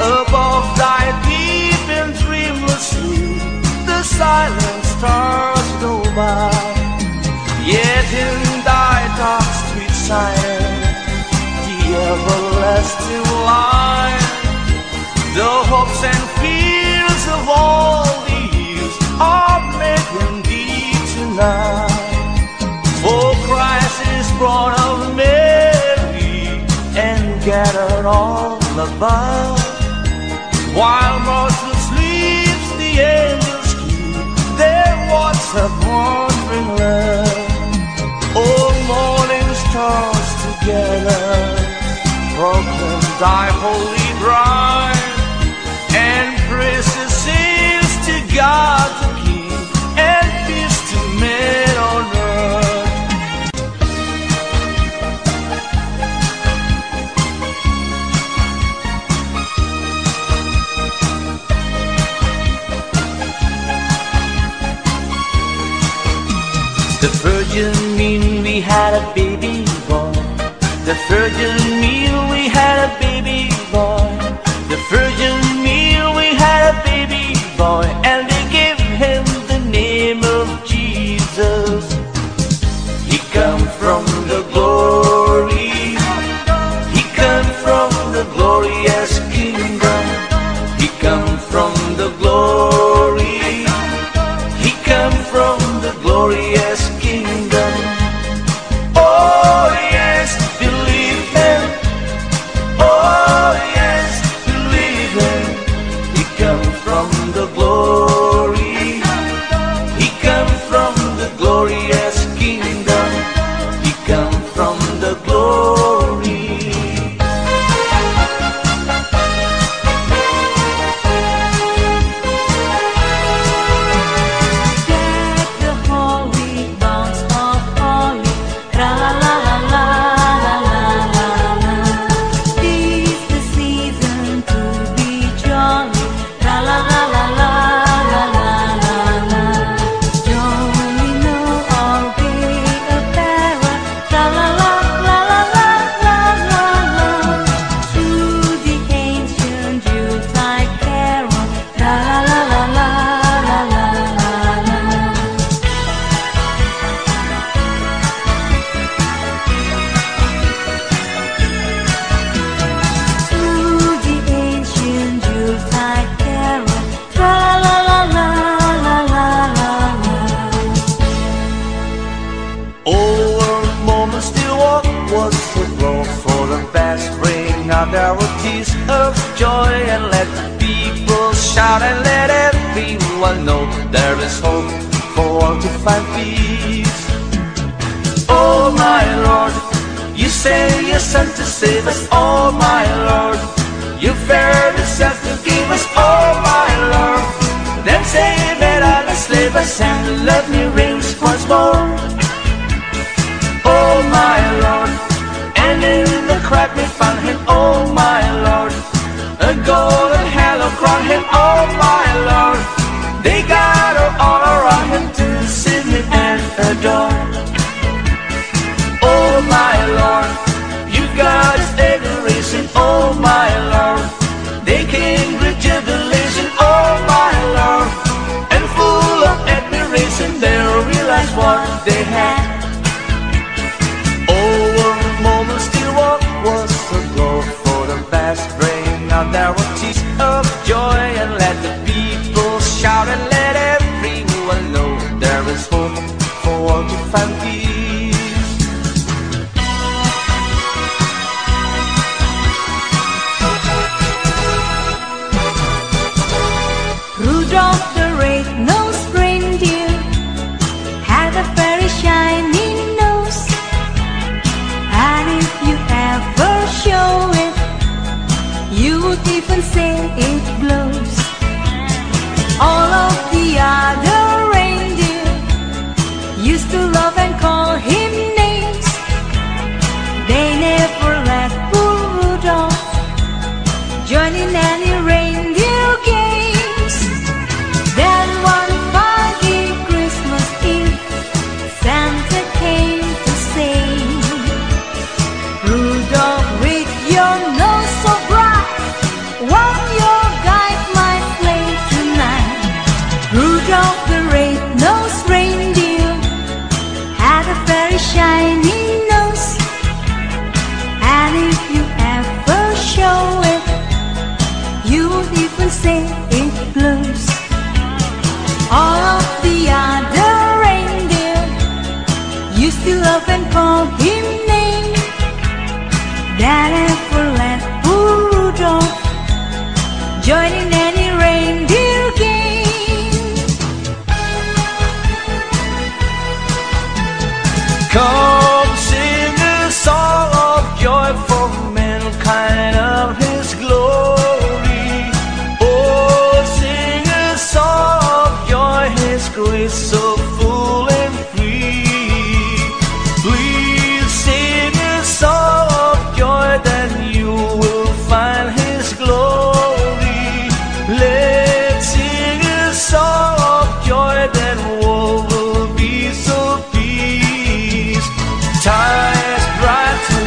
Above thy deep and dreamless sleep, the silent stars go by. Yet in thy dark sweet silence, the everlasting light, The hopes and fears of all the years are met indeed tonight. Oh, Christ is born of Mary and gathered all about. While mortal sleeps, the angels keep their watch of wandering love. Oh, morning stars together proclaim thy holy bride, and praises is to God the King, and peace to men on earth. The Virgin mean we had a baby boy. The Virgin mean we had a baby boy. The Virgin mean we had a baby boy, and they gave him the name of Jesus. He come from the glory. He come from the glorious kingdom. He come from the glory. He come from the glorious kingdom. Rudolph, with your nose so bright, was your guide. can see it glows. All of the other reindeer used to love and call him name. Dad never let Rudolph join in any reindeer game. Come sing a song of joy for mankind of his glory. Is so full and free. Please sing a song of joy, then you will find his glory. Let's sing a song of joy, then world will be so peace. Time is bright to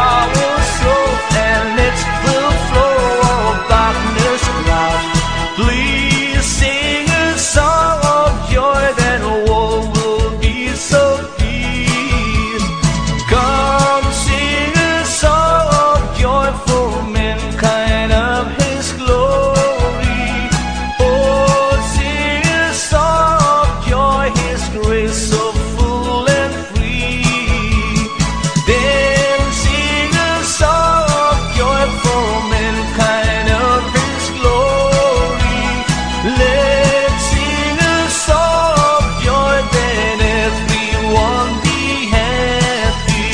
our soul, and it's the flow of darkness cloud. Please sing a song of joy, then the world will be so peace. Come sing a song of joy for mankind of his glory. Oh, sing a song of joy, his grace so full and free. Then sing a song of joy for mankind of his glory. Let's sing a song of joy, then everyone be happy.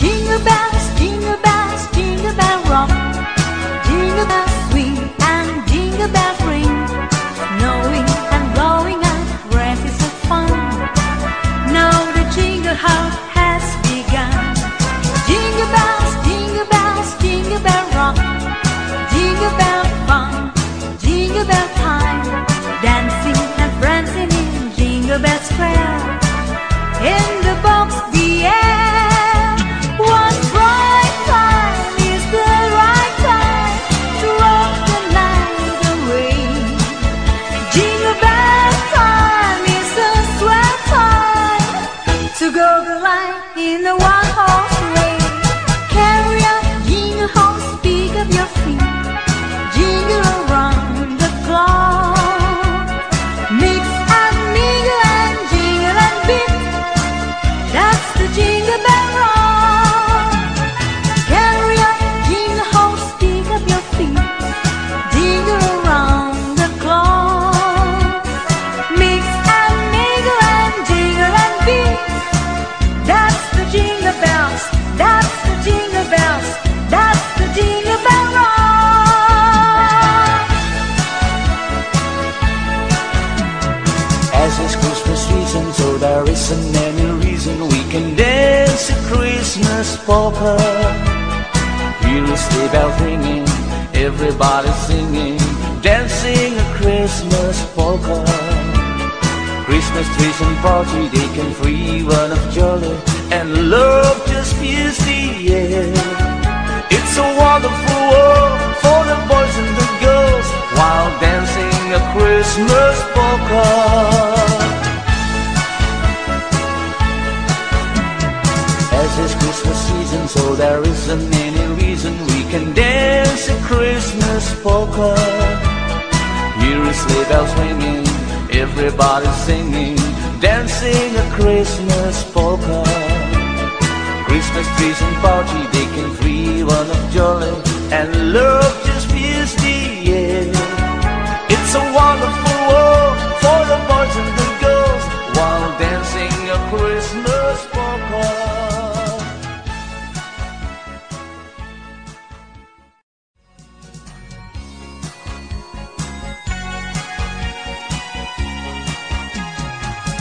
Jingle bells, jingle bell rock. Jingle bells swing and jingle bells ring. Knowing and blowing up dresses of fun. Now the jingle hop has begun. Jingle bells, jingle bell rock. Jingle bell fun, jingle bell time. Dancing and prancing in Jingle Bell Square. In the box, the air. What bright time is the right time to rock the night away. Jingle bell time is a swell time to go glide in a one-horse race. Carry on, jingle horse, pick up your feet, jingle around the clock. Mix and mingle and jingle and beat. That's the jingle bell rock. Carry on, jingle horse, pick up your feet, jingle around the clock. Mix and mingle and beat. That's the jingle bells. That's the jingle bells. That's the jingle bell rock. As it's Christmas season, so there isn't any reason we can dance a Christmas polka. Here is the bell ringing, everybody singing, dancing a Christmas polka. Christmas trees and party, they can free one of jolly, and love just fills the air. It's a wonderful world for the boys and the girls, while dancing a Christmas polka. As it's Christmas season, so there isn't any reason we can dance a Christmas polka. Here is sleigh bells ringing, everybody singing, dancing a Christmas polka. Christmas trees and party, they can free one of jolly, and love just fills the air. It's a wonderful world for the boys and the girls, while dancing a Christmas polka.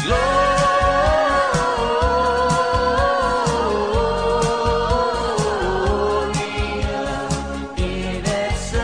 Gloria in excelsis.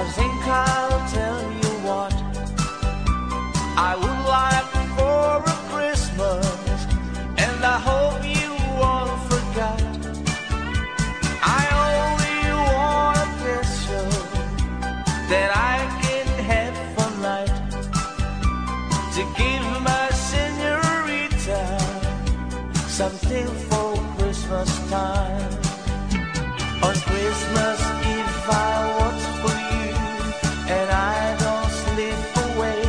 I think I'll tell you what I would like for a Christmas, and I hope you all forgot. I only want a pistol that I can have for light, to give my señorita something for Christmas time. On Christmas Eve I watch for you, and I don't slip away.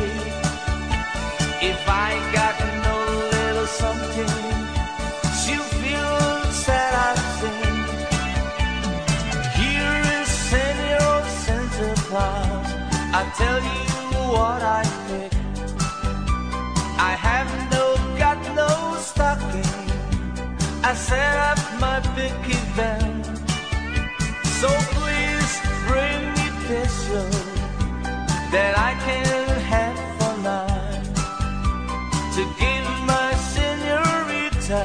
If I got no little something, you feel sad I think. Here is senior Santa Claus, I tell you what I think. I have got no stocking, I set up my big event. So please bring me pistol that I can have for life, to give my señorita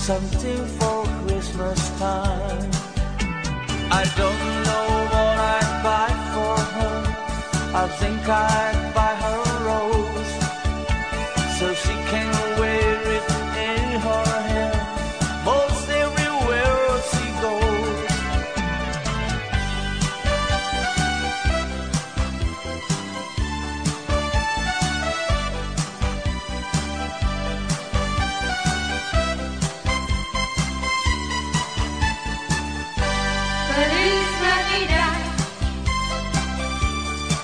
something for Christmas time. I don't know what I'd buy for her. I think I'd buy her a rose, so she can wear it in her hair most everywhere she goes. Feliz Navidad,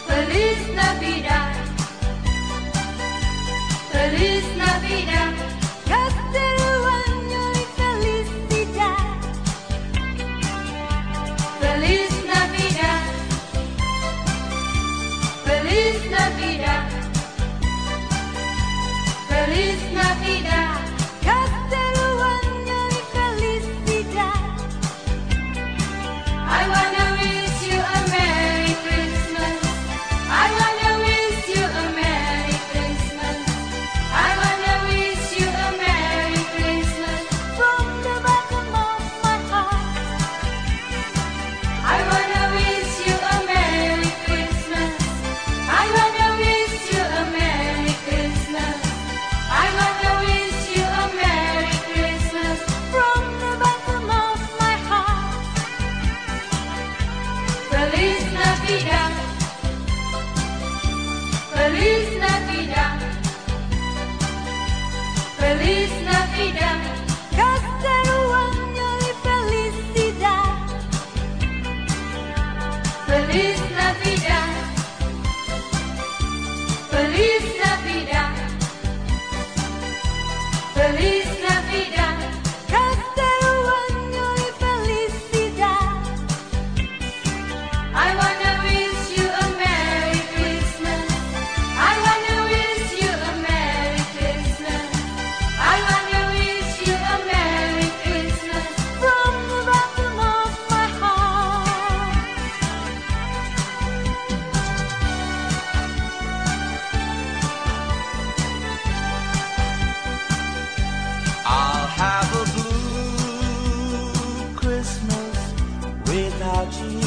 Feliz Navidad, Feliz Navidad, Castello año y felicidad. Feliz Navidad, Feliz Navidad, Feliz Navidad, Castello año y felicidad. I wanna wish you a Merry Christmas. I wanna wish you a Merry Christmas. I wanna wish you a Merry Christmas from the bottom of my heart. I wanna wish you a Merry Christmas. I wanna wish you a Merry Christmas. I wanna wish you a Merry Christmas from the bottom of my heart. Feliz Navidad, Feliz Navidad, Feliz Navidad, Castello año y felicidad. Feliz Navidad, Feliz Navidad, Feliz Navidad, Castello año y felicidad. I wanna wish you a Merry Christmas. I wanna wish you a Merry Christmas. I wanna wish you a Merry Christmas from the bottom of my heart. I'll have a blue Christmas without you.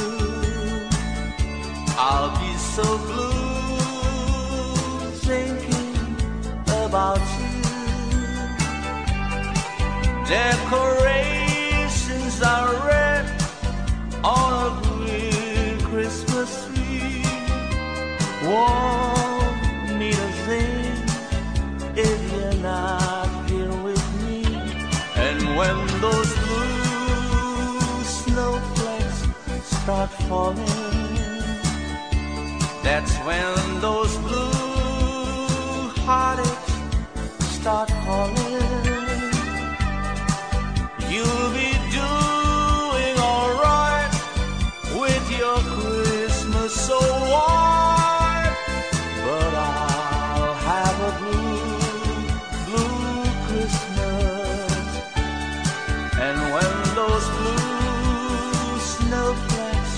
I'll be so blue thinking about you. Decorations are red on a blue Christmas tree. Won't mean a thing if you're not here with me. And when those blue snowflakes start falling, that's when those blue heartaches start calling. You'll be doing alright with your Christmas so white, but I'll have a blue Christmas. And when those blue snowflakes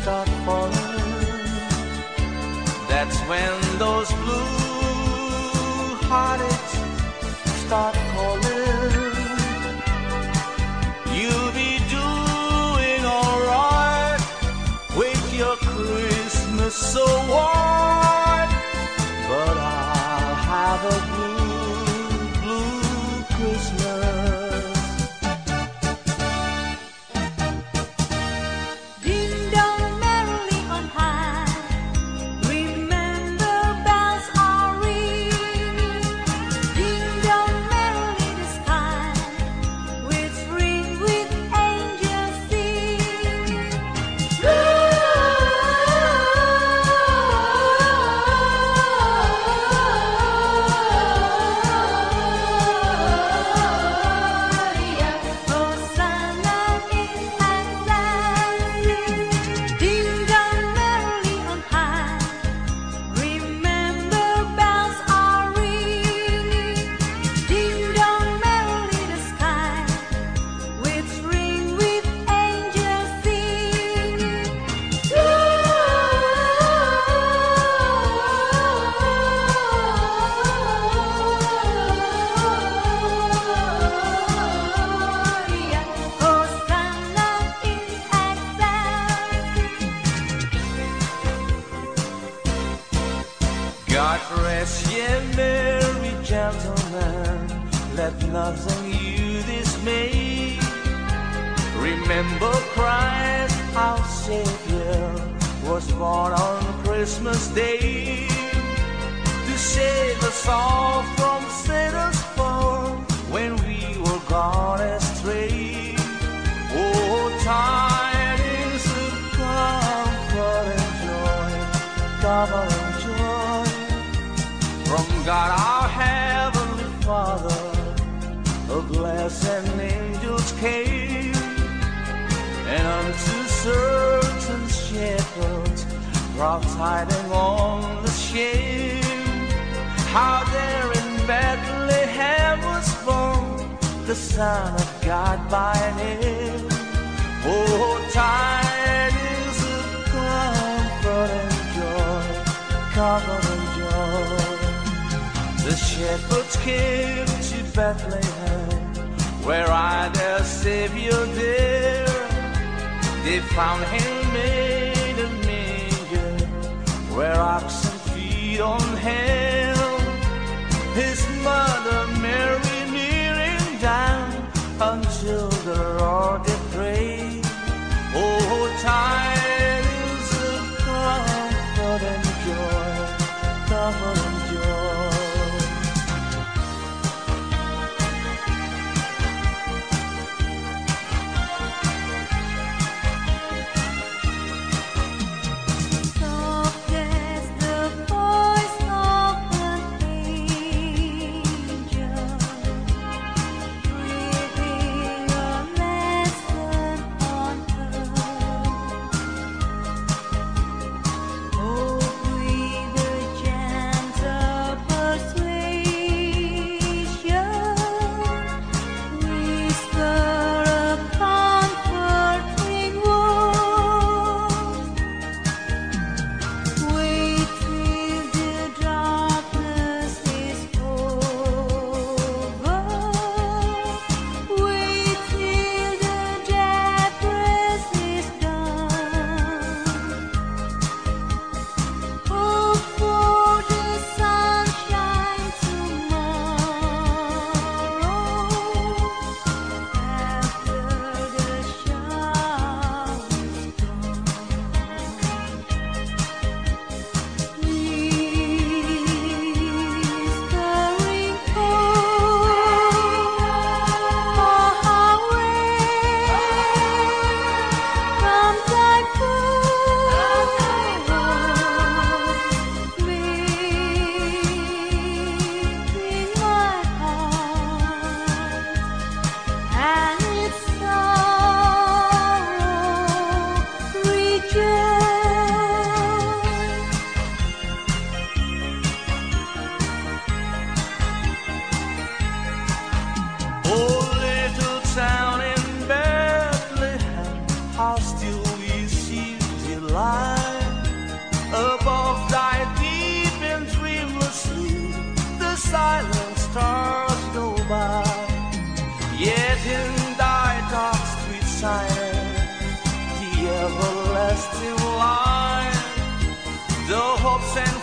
start falling, that's when those blue heartaches start calling. You'll be doing alright with your Christmas. God rest ye merry gentlemen, let nothing you dismay. Remember Christ our Savior was born on Christmas Day to save us all from sinners' fall when we were gone astray. Oh, tidings of comfort and joy, comfort and joy from God our Heavenly Father, a blessed angel's came, and unto certain shepherds brought tidings on the shame, how there in Bethlehem was born the Son of God by name. Oh, tidings of comfort and joy, comfort and joy. The shepherds came to Bethlehem, where I their Savior dear. They found him in a manger, where oxen feed on hell. His mother Mary kneeling down until the Lord did pray. Oh, tidings of comfort and joy, comfort and joy.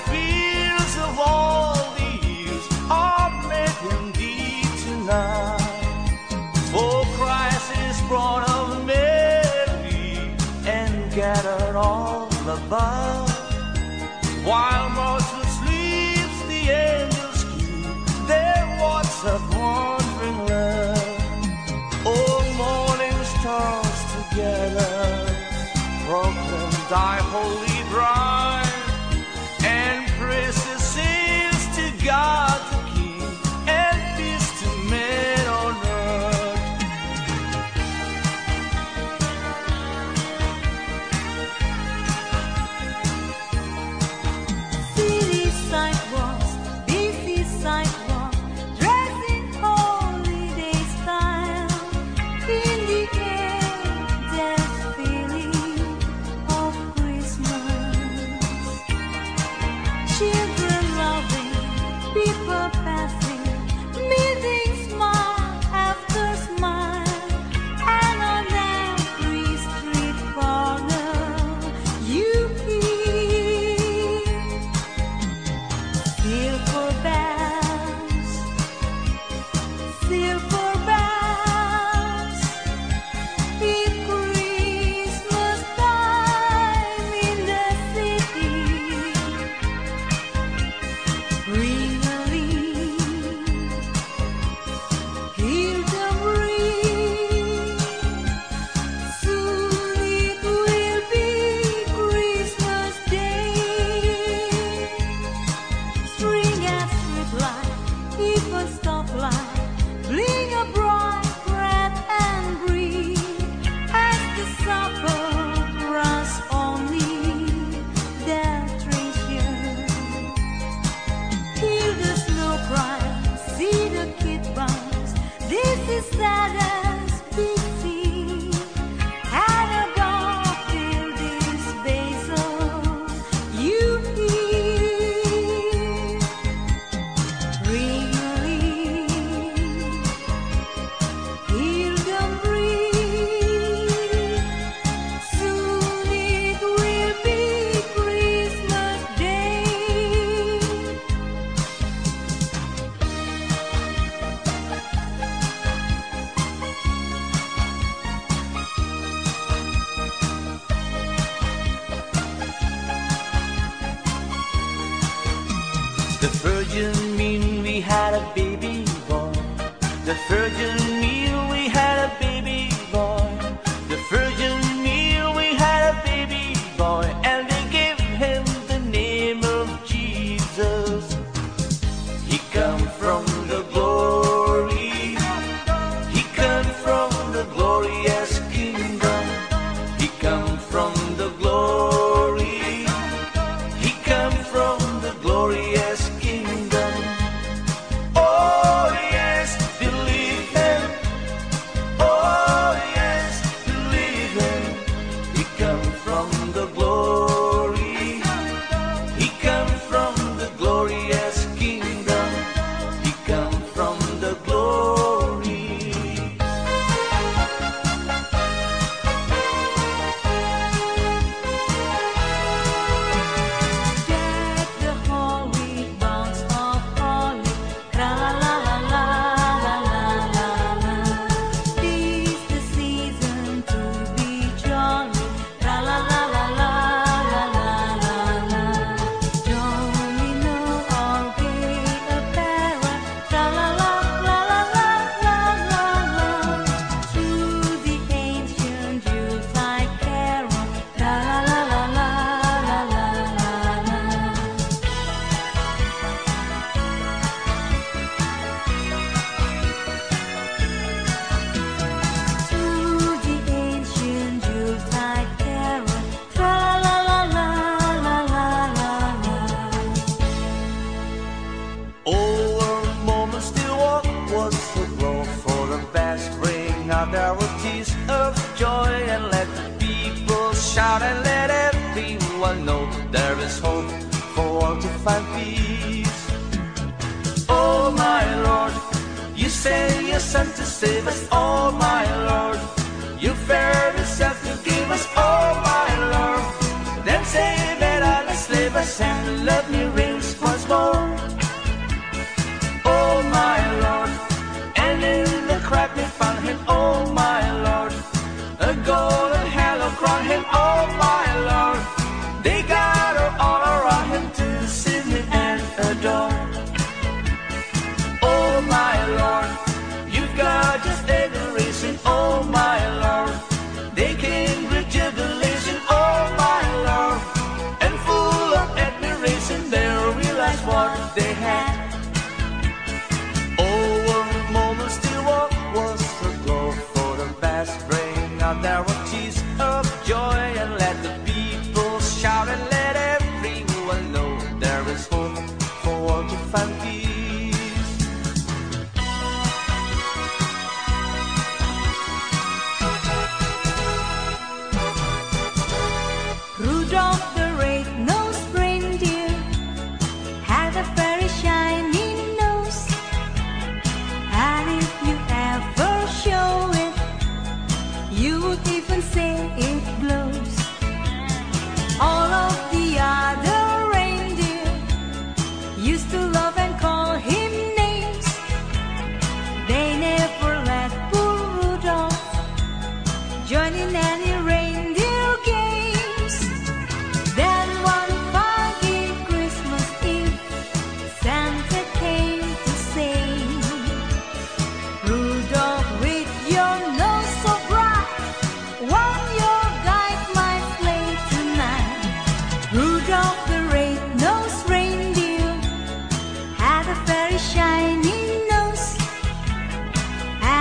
Fears of all the years are met indeed tonight. nights of wandering love, old mornings tossed together, Brooklyn Dipole Drive, and praises to God the King, and peace to men on earth. City sidewalks, busy sidewalks, children loving, people passing, meeting smile after smile, and on every street corner you hear silver bells, silver bells. It's Christmas time in the city. Greenery, hear the breeze. Soon it will be Christmas Day. String and street light, even stoplight, bling a bright red and green. As the supper runs only their treasure. Hear the snow cry, see the kid bounce. This is Saddam's big scene. And above buildings basil, you hear ringling. Hear them ring. Soon it will be Christmas Day. The Virgin mean we had a baby boy. The Virgin mean we had a baby boy. The Virgin mean we had a baby boy, and they gave him the name of Jesus. He come from the glory. He come from the glorious kingdom. He come from the glory. He come from the glorious kingdom. Oh yes, believe him. Oh yes, believe him. He come from the glory. He come from the glorious kingdom. He come from the glory. Get the holy box of holy, la la la la la la la la. Tis the season to be jolly, la la la la la la la la la. Domino all day apparel, la la la la la la la la la. Through the ancient Jews I carol, la la la la la la la la la. To the ancient Jews I carol, la la la la la la la la. Our moment still walk was so low, for the best bring out our tears of joy, and let the people shout and let everyone know there is hope for all to find peace. Oh my Lord, you send your son to save us. Oh my Lord, you fair yourself to give us. Oh my Lord, then save and enslave us, and love me rings once more. Oh my Lord, and in the crowd we found him. Oh my Lord, a golden halo crowned him. Oh my Lord, they gathered all around him to sing and adore. Oh my Lord. they say it blows. All of the other reindeer used to love and call him names. They never let poor Rudolph join in any reindeer games. Then one foggy Christmas Eve, Santa came to say, Rudolph, with your nose so bright, won't you guide my sleigh tonight? Rudolph the red-nosed reindeer had a very shiny nose,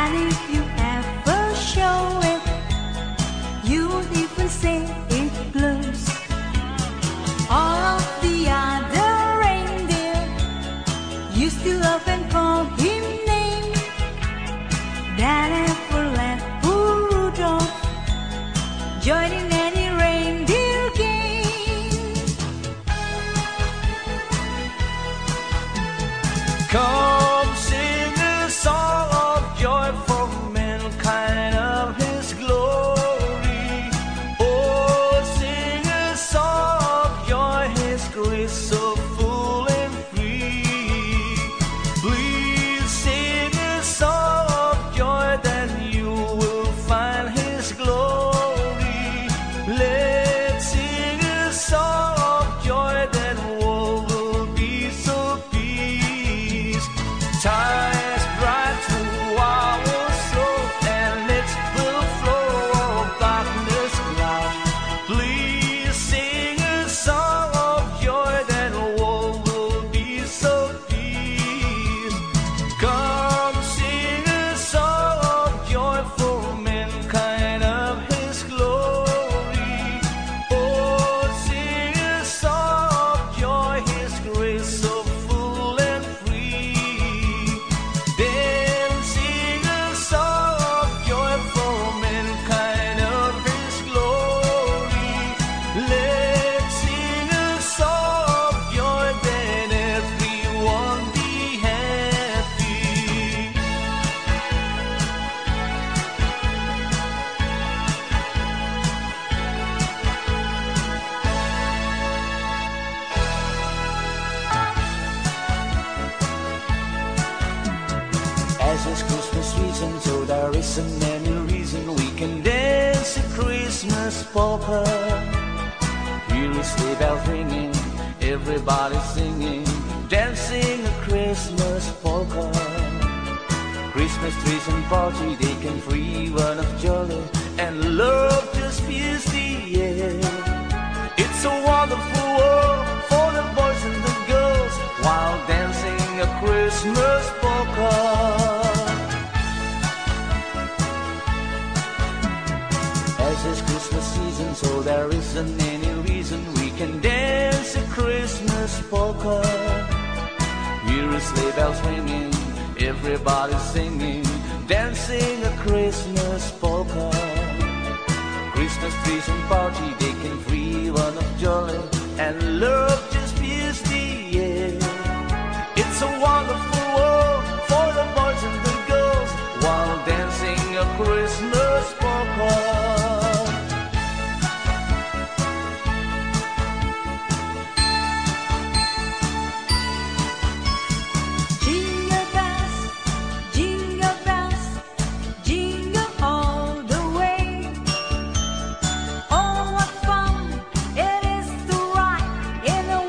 and if you ever show it, you would even say it glows. All of the other reindeer used to love and call him names. That ever let poor Rudolph join in any reindeer game. Come sing a song of joy for mankind of his glory. Oh, sing a song of joy, his grace so full and free. Please sing a song of joy, then you will find his glory. Let's sing a song of joy, then world will be so peace. Time is bright through our soul, and it will flow all darkness cloud. Please sing a song of joy, then world will be so peace. Come sing a song of joy for mankind of his glory. Oh, sing a song of joy, his grace so full and free. Then sing a song of joy for mankind of His glory. Let's sing a song of joy, then everyone be happy. As it's Christmas season, so there isn't any reason we can dance a Christmas polka. Here is the bell ringing, everybody singing, dancing a Christmas polka. Christmas trees and party, they can free one of jolly, and love just fills the air. It's a wonderful world for the boys and the girls, while dancing a Christmas polka. As it's Christmas season, so there isn't any reason we can dance a Christmas polka. Here is sleigh bells ringing, everybody singing, dancing a Christmas polka. Christmas trees and party, they can free one of jolly, and love just fills the air. It's a wonderful world for the boys and the girls, while dancing a Christmas polka. In a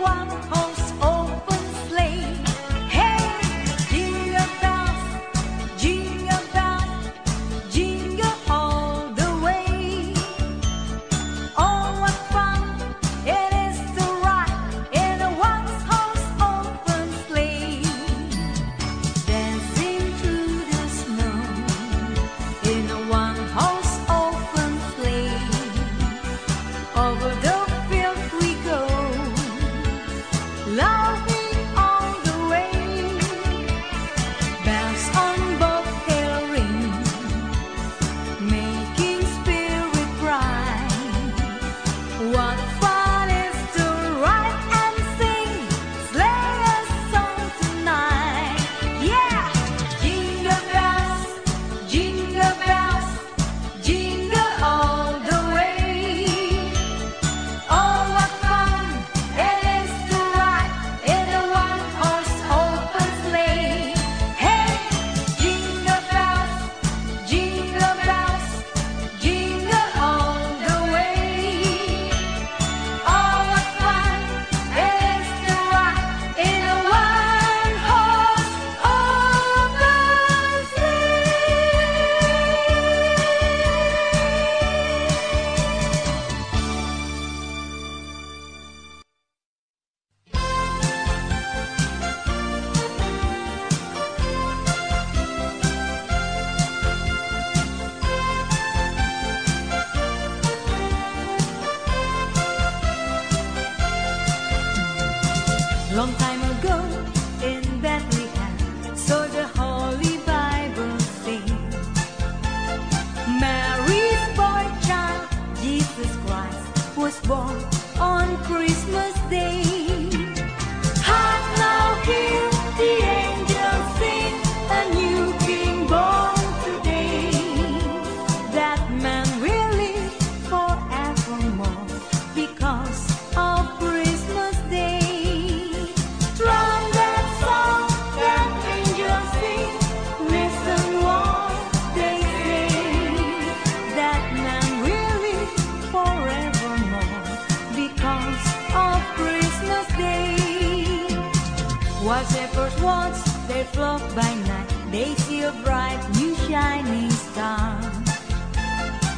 While shepherds watch their flock by night, they see a bright new shining star.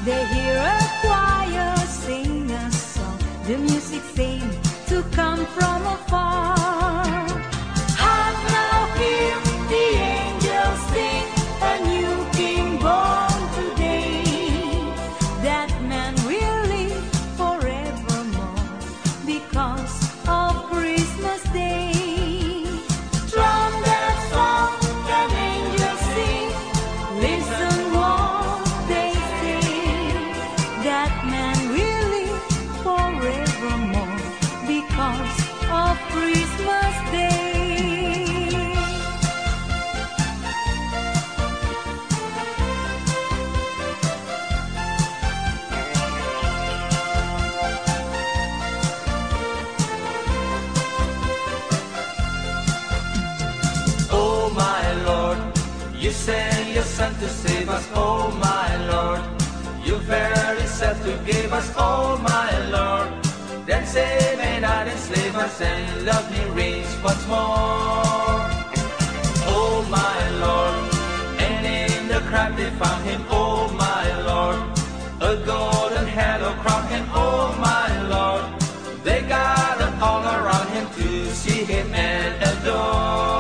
They hear a choir sing a song, the music seems to come from afar. Hark now, hear the angels sing, a new king born today. That man will live forevermore because of Christmas Day. You sent your son to save us, oh my Lord. You very self to give us, oh my Lord. Then save and not enslave us, and love me reigns once more. Oh my Lord. And in the crowd they found him, oh my Lord. A golden halo crown him, oh my Lord. They gathered all around him to see him and adore.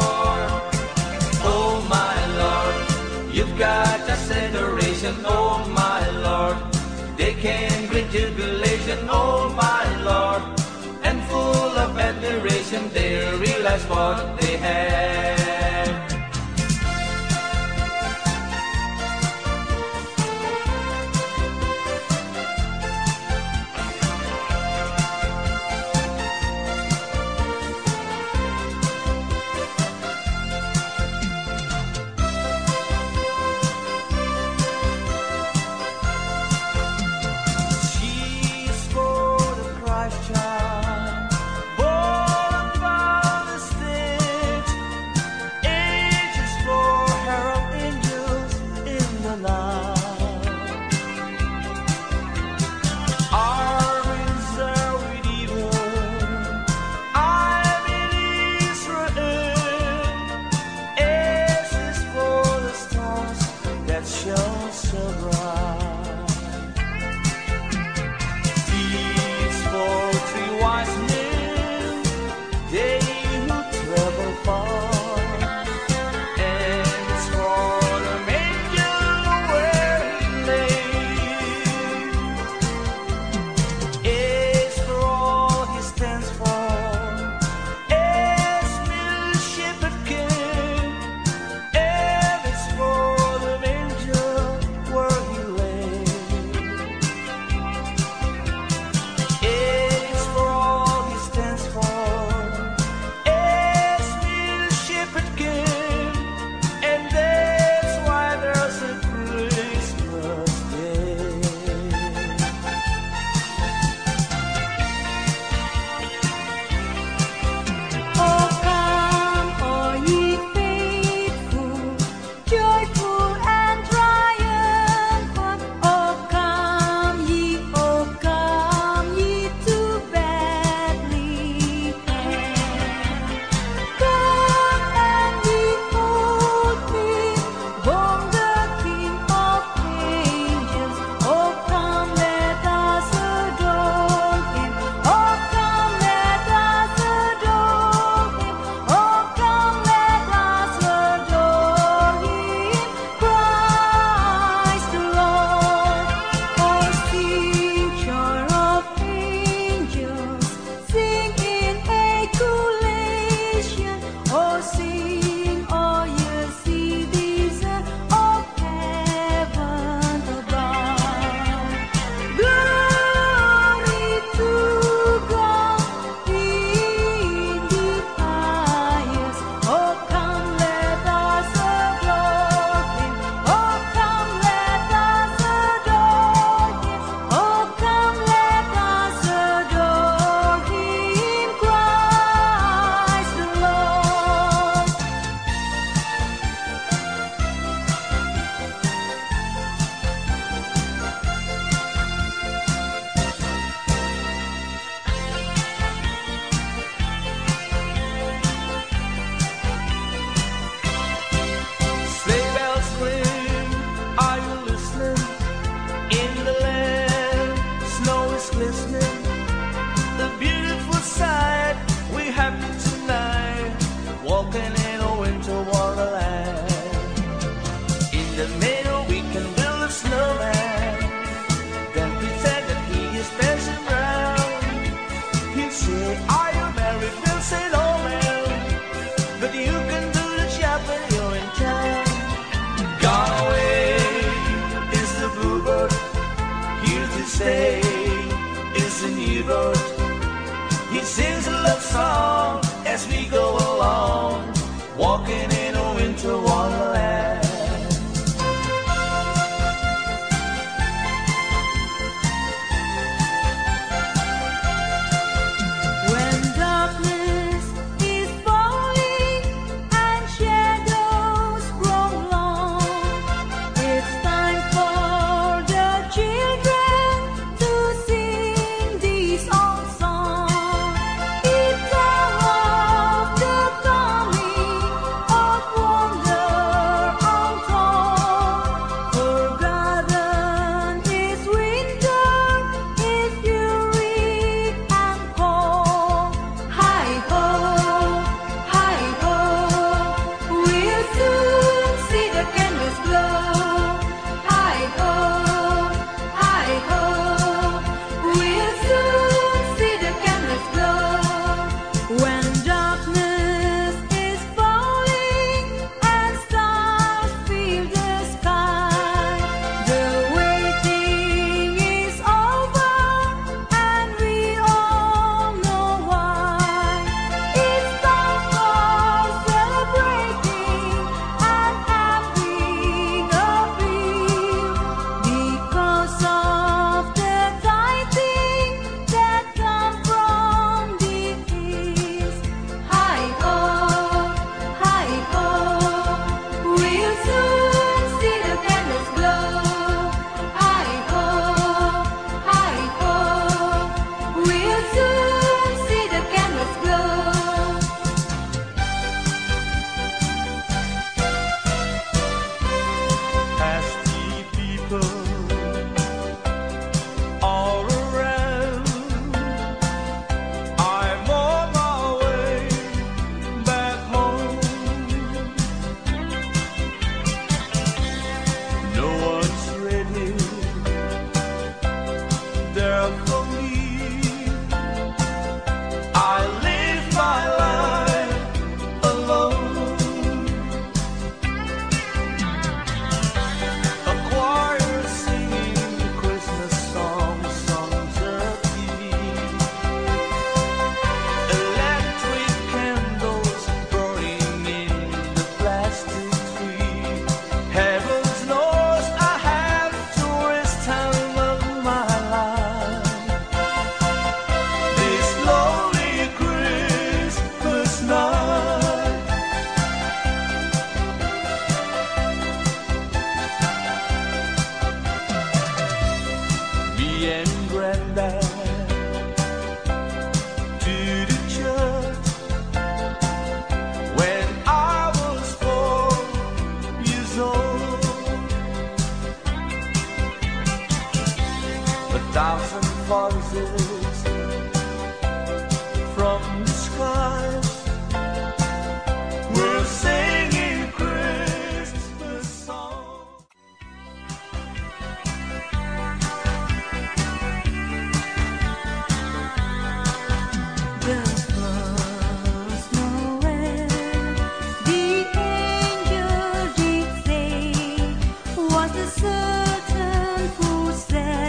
You've got us adoration, oh my Lord. They came great jubilation, oh my Lord. And full of admiration, they realized what they had. Child, born from the stage, rises from the sky. We're singing Christmas song. There was nowhere the angel did say, was the certain who said.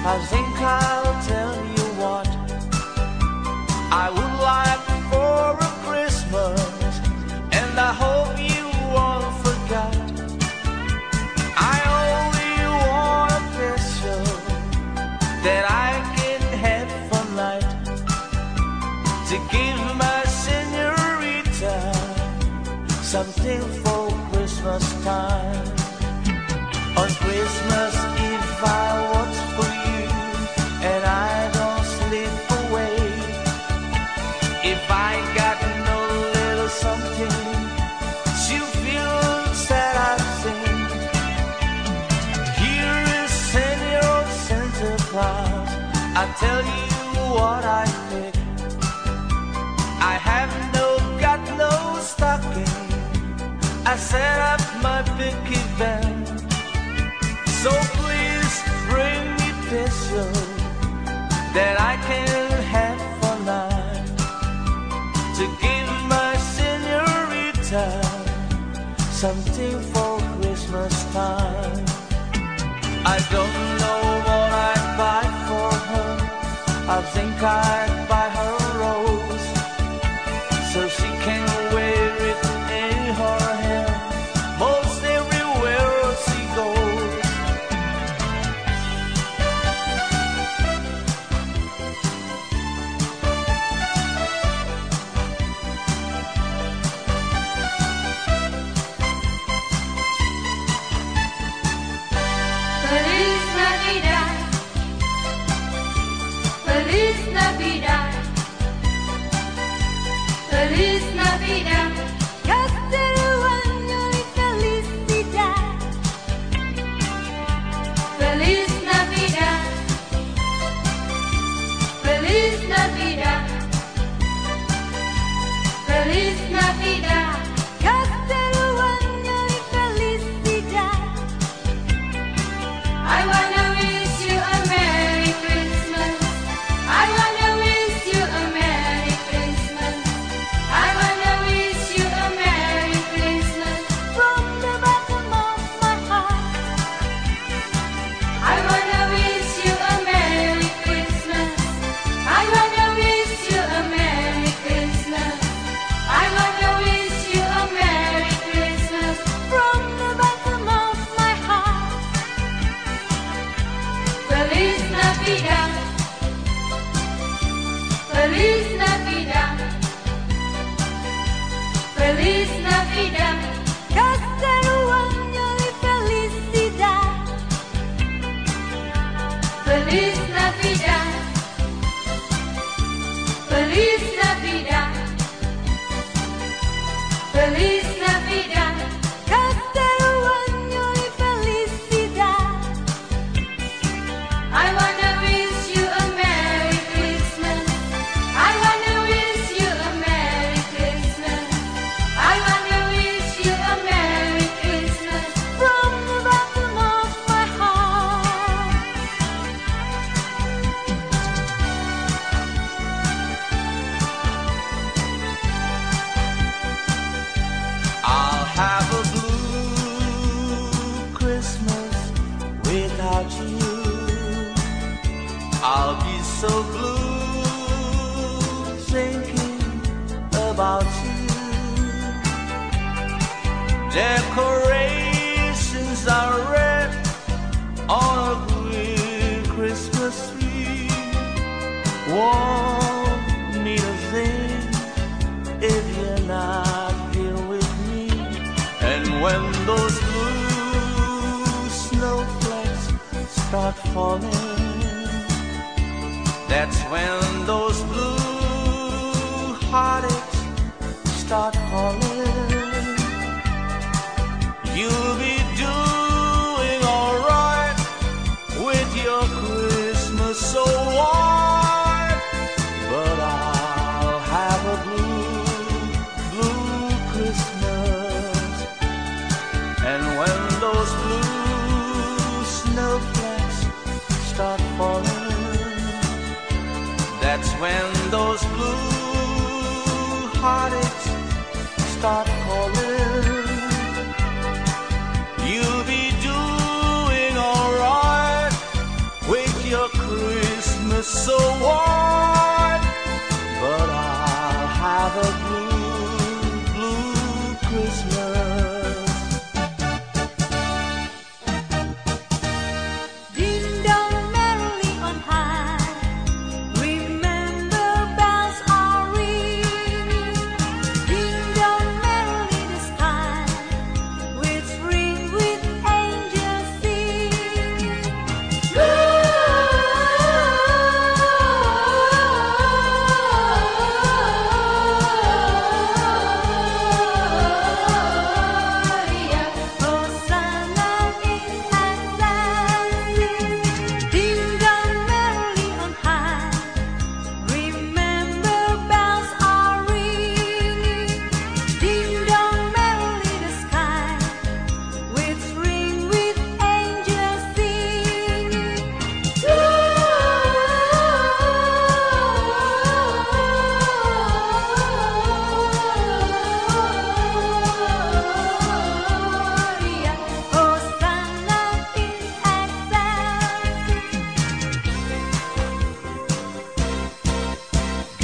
I think I'll tell you what I would like for a Christmas, and I hope you all forgot. I only want a pistol that I can have for night, to give my señorita something for Christmas time. On Christmas Eve I want I tell you what I think. I have got no stocking. I set up my big event, so please bring me pistol that I can have for night, to give my señorita something for Christmas time. I don't know what I'd buy for her. I think I'd buy her a rose, so she can wear it in her hair most everywhere she goes. Feliz Navidad, Feliz Navidad, Castello Año y felicidad. Feliz Navidad, Feliz Navidad, Feliz Navidad, Castello Año y felicidad. I wanna wish you a Merry Christmas. I wanna wish you a Merry Christmas. I wanna wish you a Merry Christmas from the bottom of my heart. I wanna wish you a Merry Christmas. I wanna wish you a Merry Christmas. I wanna wish you a Merry Christmas from the bottom of my heart. Feliz Navidad. Feliz Navidad, Feliz Navidad, Castello Año y felicidad. Feliz Navidad, Feliz Navidad, Feliz Navidad, Castello Año y felicidad. so blue, thinking about you. Decorations are red on a green Christmas tree. Won't need a thing if you're not here with me. And when those blue snowflakes start falling, that's when those blue heartaches start calling. You'll be doing alright with your Christmas so white, but I'll have a blue, blue Christmas. And when those blue snowflakes start falling, that's when those blue heartaches start calling. You'll be doing alright with your Christmas so white, but I'll have a blue, blue Christmas.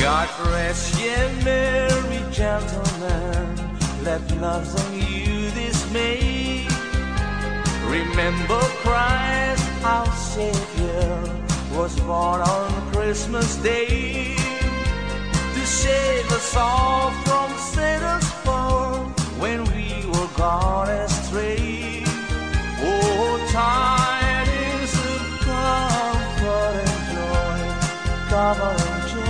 God rest ye merry gentlemen, let nothing you dismay. Remember Christ our Savior was born on Christmas Day, to save us all from sinners' fall when we were gone astray. Oh, tidings of comfort and joy, come and joy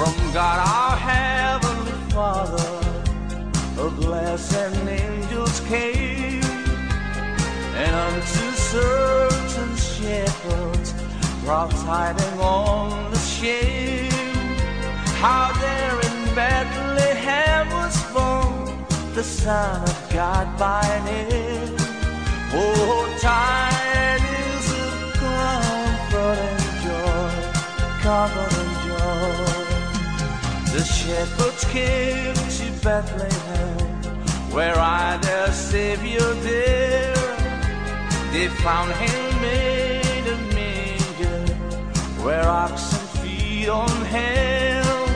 from God our Heavenly Father, a blessed angels came, and unto certain shepherds brought tidings on the shame, how there in Bethlehem was born the Son of God by name. Oh, tidings of comfort and joy, comfort and joy. The shepherds came to Bethlehem, where I their Savior dear. They found him in a manger, where oxen feed on hell.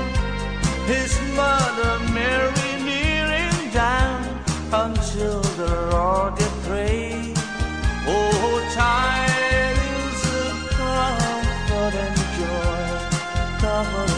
His mother Mary kneeling down until the Lord did pray. Oh, tidings of comfort and joy, comfort and joy.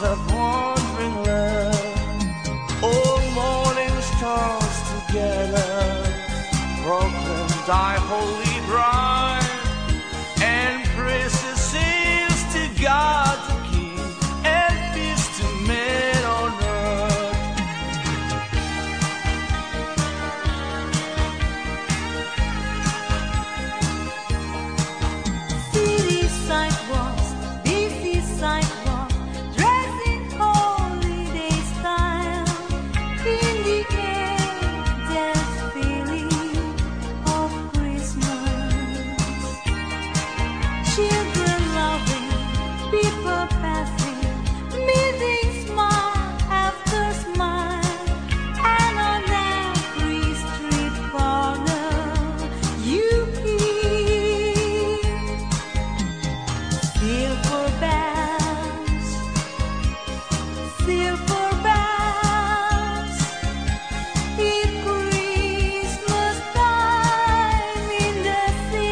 nights of wandering love, old morning stars together, broken dipole bride, and princesses to God the King, and peace to men on earth. City sidewalks, busy sidewalks, children loving, people passing, meeting smile after smile, and on every street corner you hear silver bells, silver bells. It Christmas time in the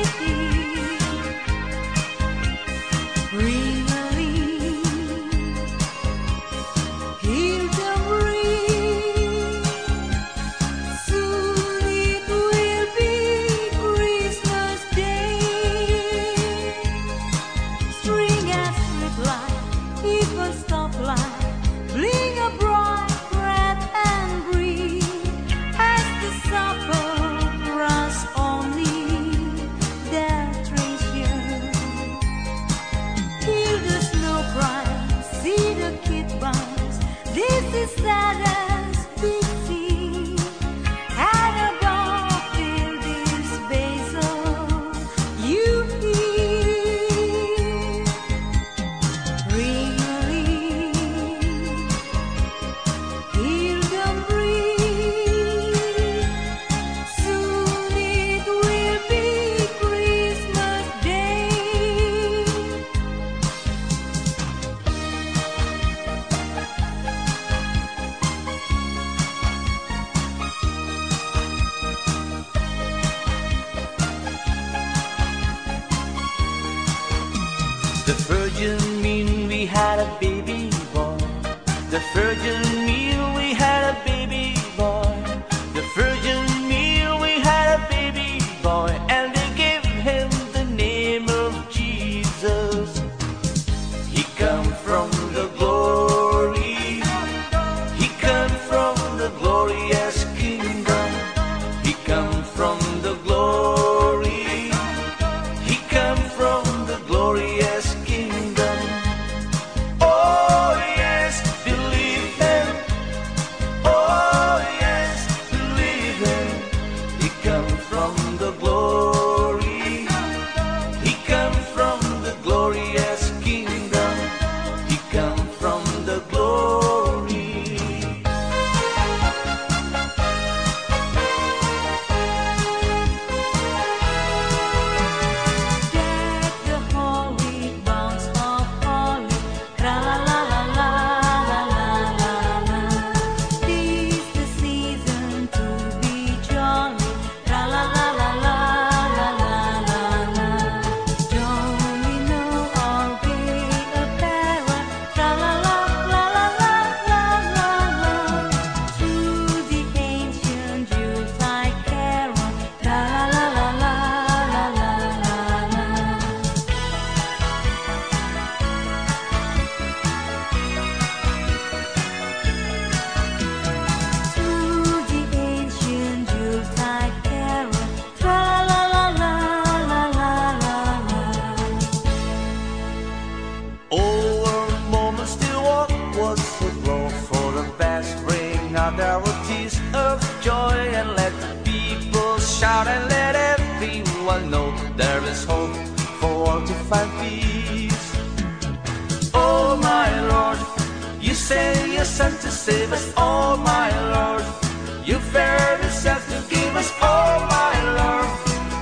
city. Greenery, pilgrimage. Soon it will be Christmas Day. String and street light, even stoplight, bling a bright red and green as the supper runs only their treasure. Hear the snow cries, see the kid bounce. This is sad as we see. And above in this basil, you hear. Ring-a-ling, hear them ring. Soon it will be Christmas Day. The Virgin mean we had a baby boy. The Virgin mean we had a baby boy. The Virgin mean we had a baby boy, and they gave him the name of Jesus. He come from the glory. He come from the glorious kingdom. He come from the glory. He come from the glorious kingdom. Oh yes, believe him. Oh yes, believe him. He come from the glory. He come from the glorious kingdom. He come from the glory. That the holy bounce of holy, la la la la la la la la la. This the season to be jolly, la la la la la la la la la. Domino all day apparel, la la la la la la la la la. To the ancient Jews I carol, la la la la la la la la. To the ancient Jews I carol, la la la la la la la. Oh, our moments still walk was so long for the best. Bring out our tears of joy and let the people shout and let everyone know there is hope for all to find peace. Oh, my Lord, you send your son to save us. Oh, my Lord, you fared yourself to give us. Oh, my Lord,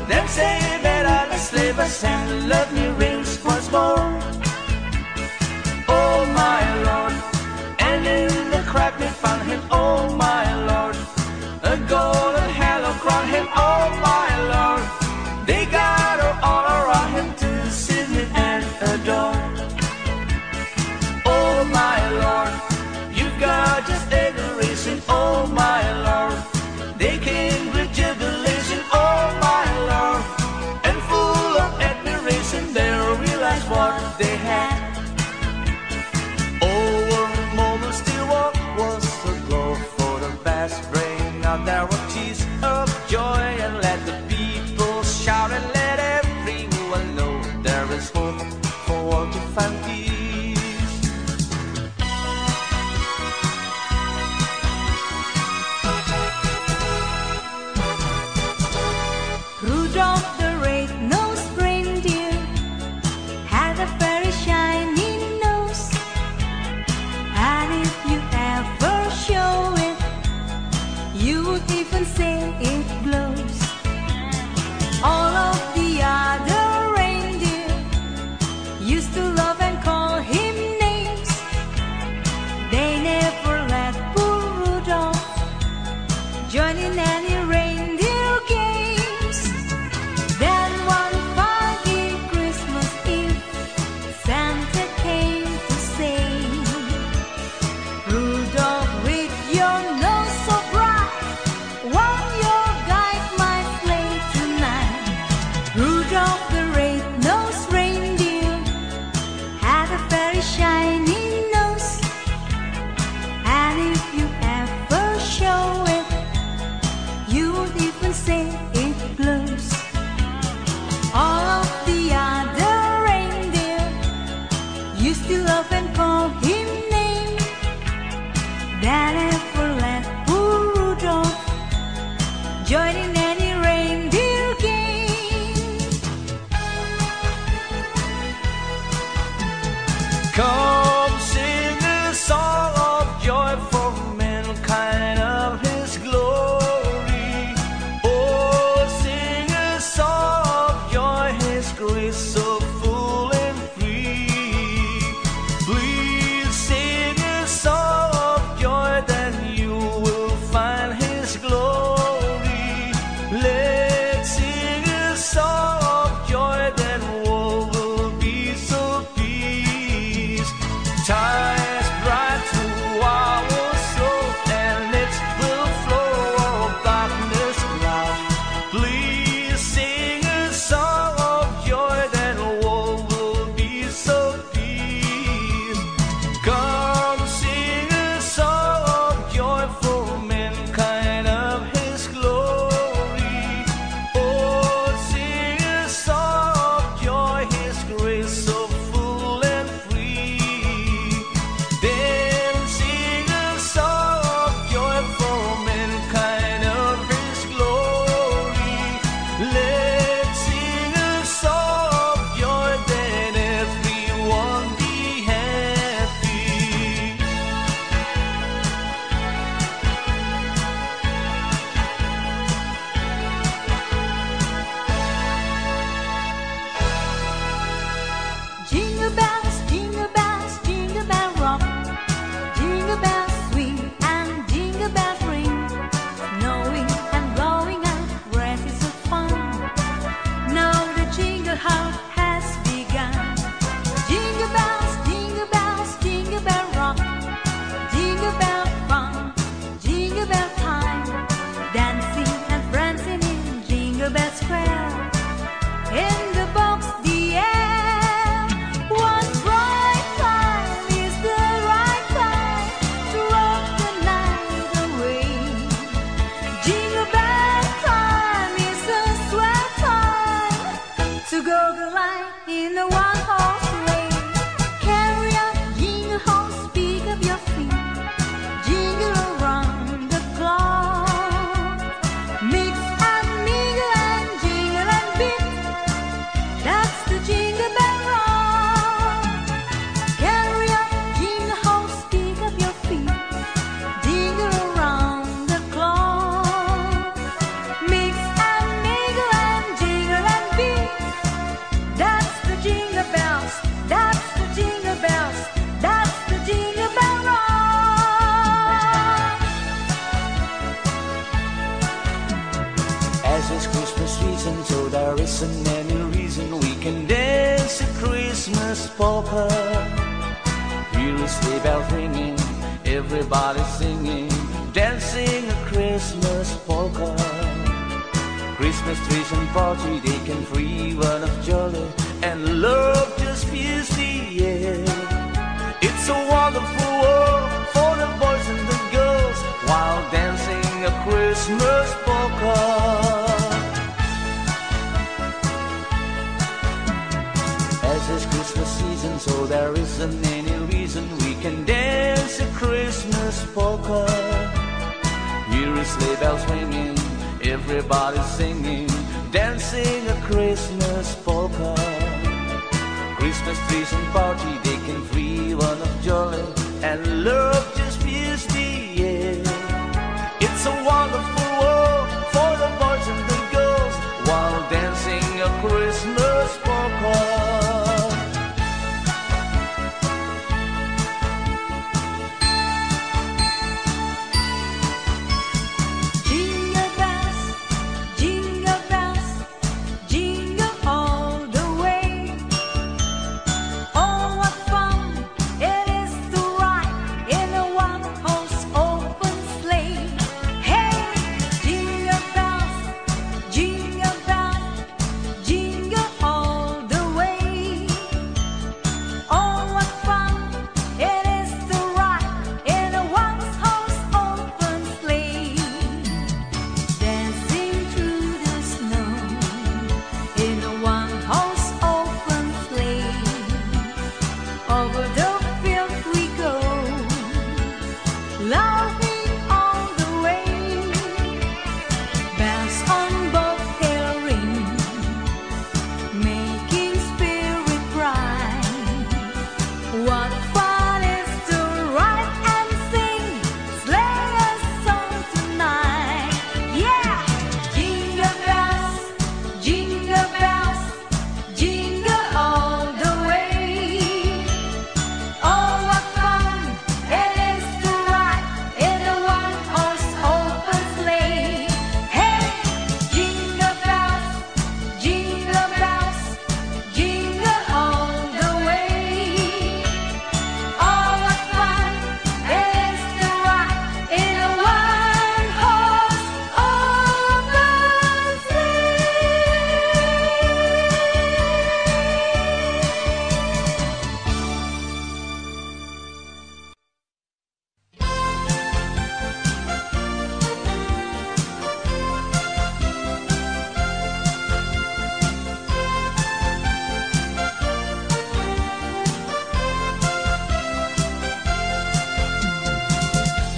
then save it and enslave us and love me rings once more. Oh my Lord, and in the crack we found him. Oh my Lord, a golden halo crowned him. Oh my Lord, they gather all around him to sit and adore. Oh my Lord. Jingle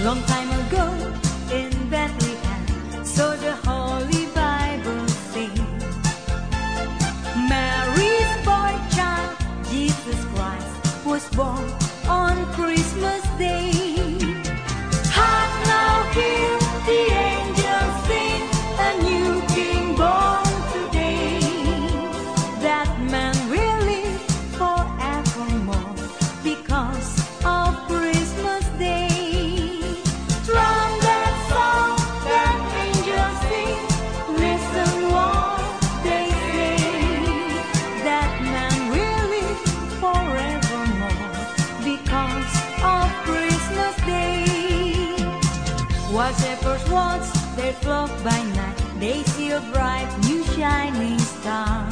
long time ago in Bethlehem, so the Holy Bible sings. Mary's boy child, Jesus Christ, was born on Christmas Day. Hark now, hear the angels sing, a new king born today. That man will live forevermore because of Christmas Day. Drum that song that angels sing, listen what they say. That man will live forevermore because of Christmas Day. While shepherds watch their flock by night, they see a bright new shining star.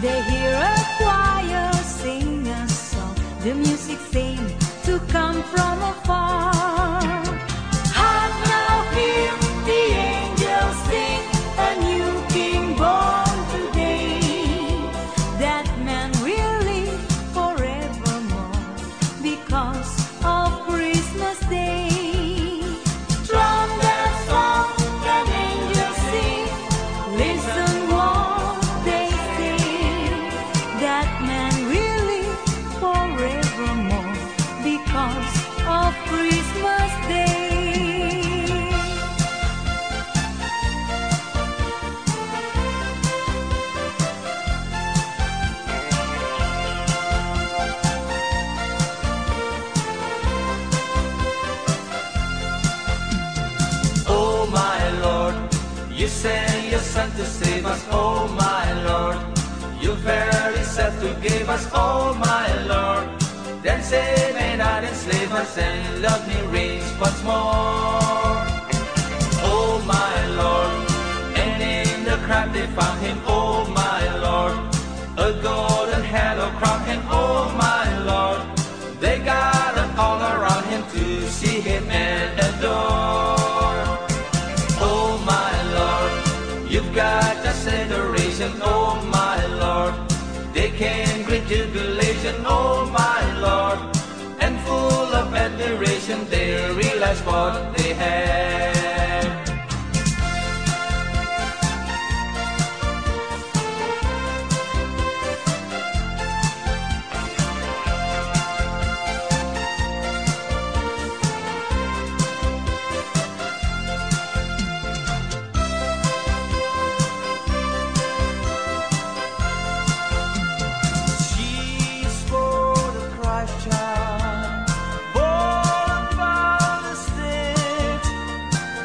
They hear a choir sing a song, the music seems to come from afar. Hark now, hear the angels sing, a new king born today. That man will live forevermore because of Christmas Day. Drum that song that angels sing, listen what they say. That man will live forevermore because of Christmas Day. Oh my Lord, you sent your Son to save us. Oh my Lord, you very sad to give us. Oh my Lord, then save and not enslave us, and love me reigns once more. Oh my Lord, and in the crowd they found him. Oh my Lord, a golden halo crown him. Oh my Lord, they gathered all around him to see him and adore. Oh my Lord, you've got just adoration. Oh my Lord, they came great jubilation. Oh my Lord, and full of admiration they realized what they had. She's for the Christ child, born by the state.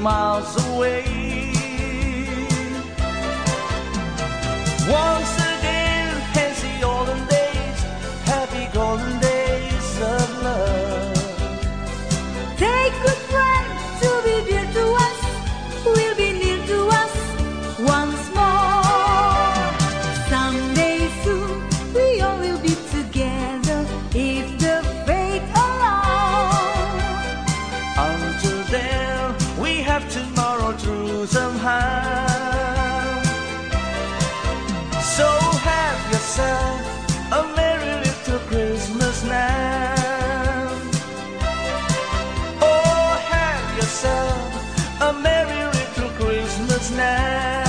3 miles away. Once again, hazy olden days, happy golden days of love. Take good friends to be dear to us, we'll be near to us once more. Someday soon, we all will be together if the fate allows. Until then, we have tomorrow through somehow. So have yourself a merry little Christmas now. Oh, have yourself a merry little Christmas now.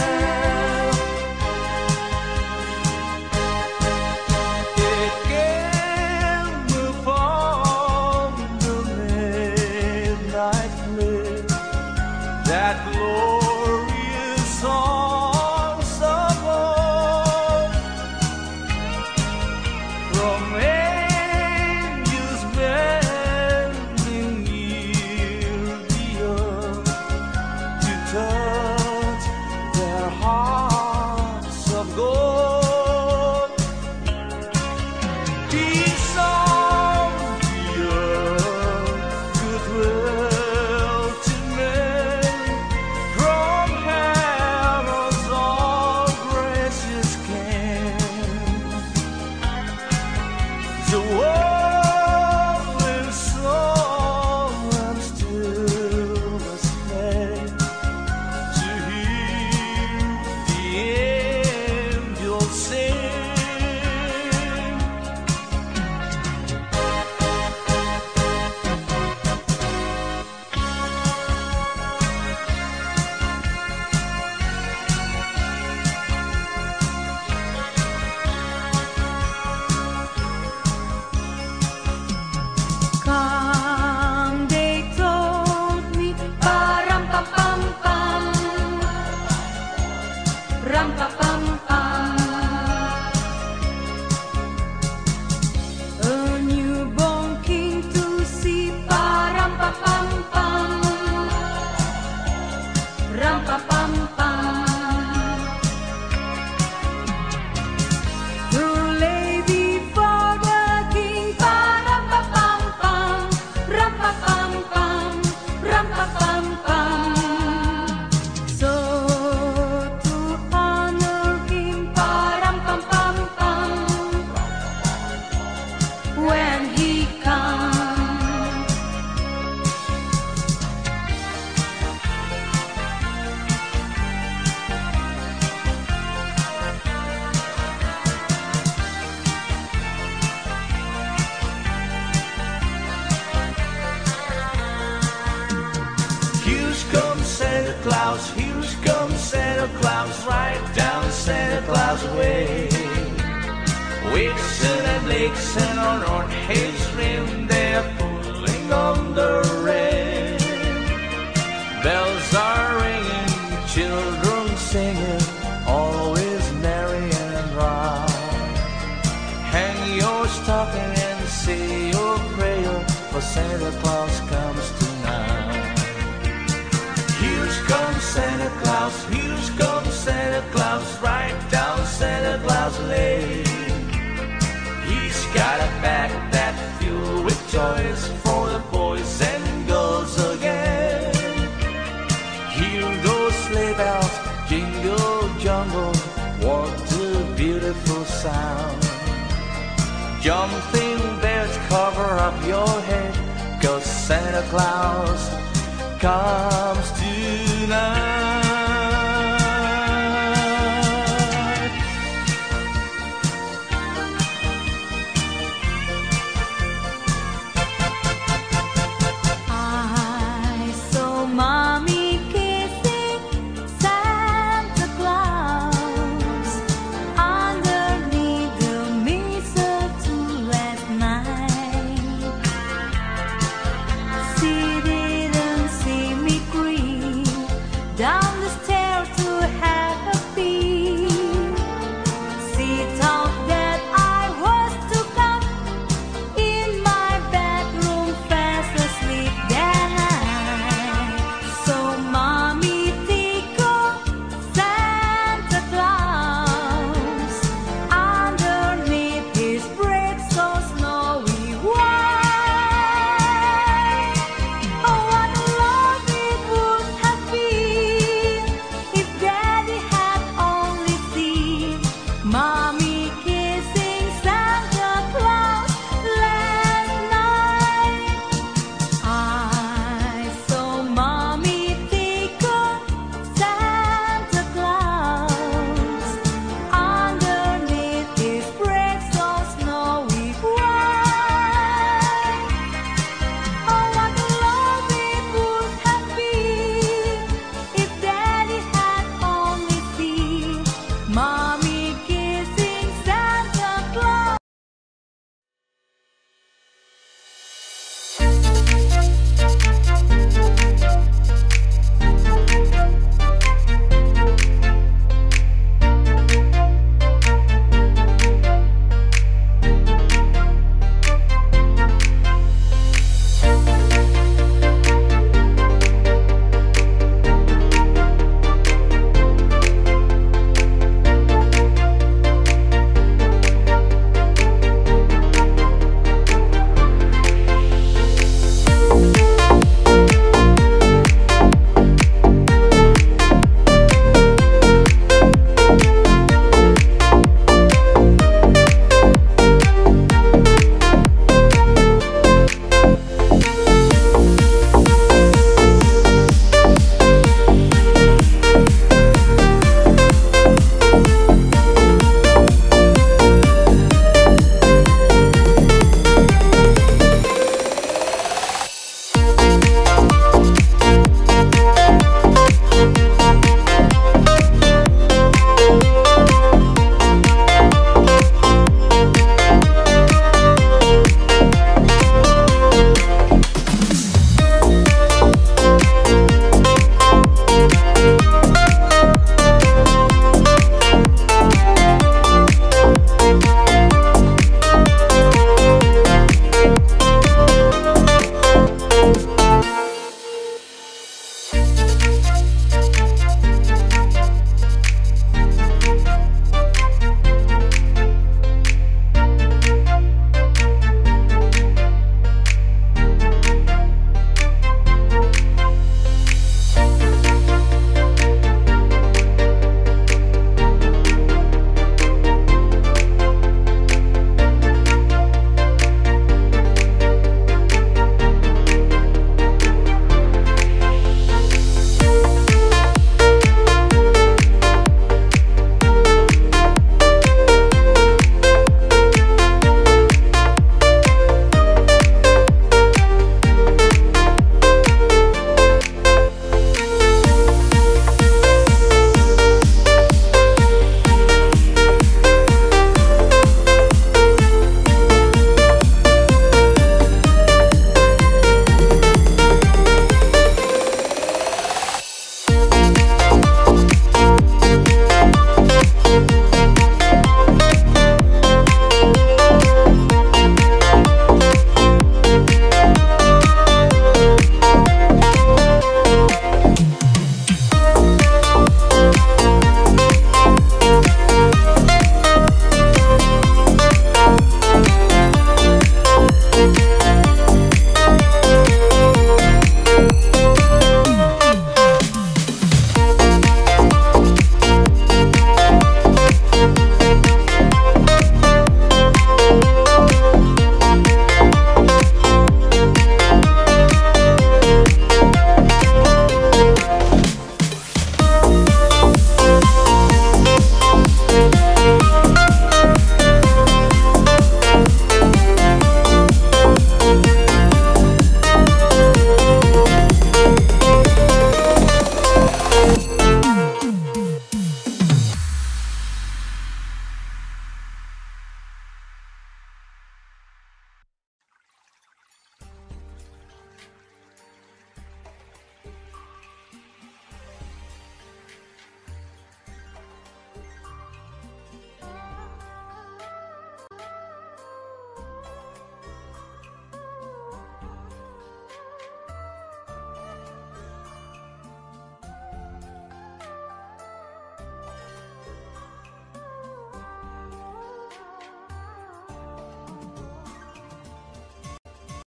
Cover up your head, 'cause Santa Claus comes.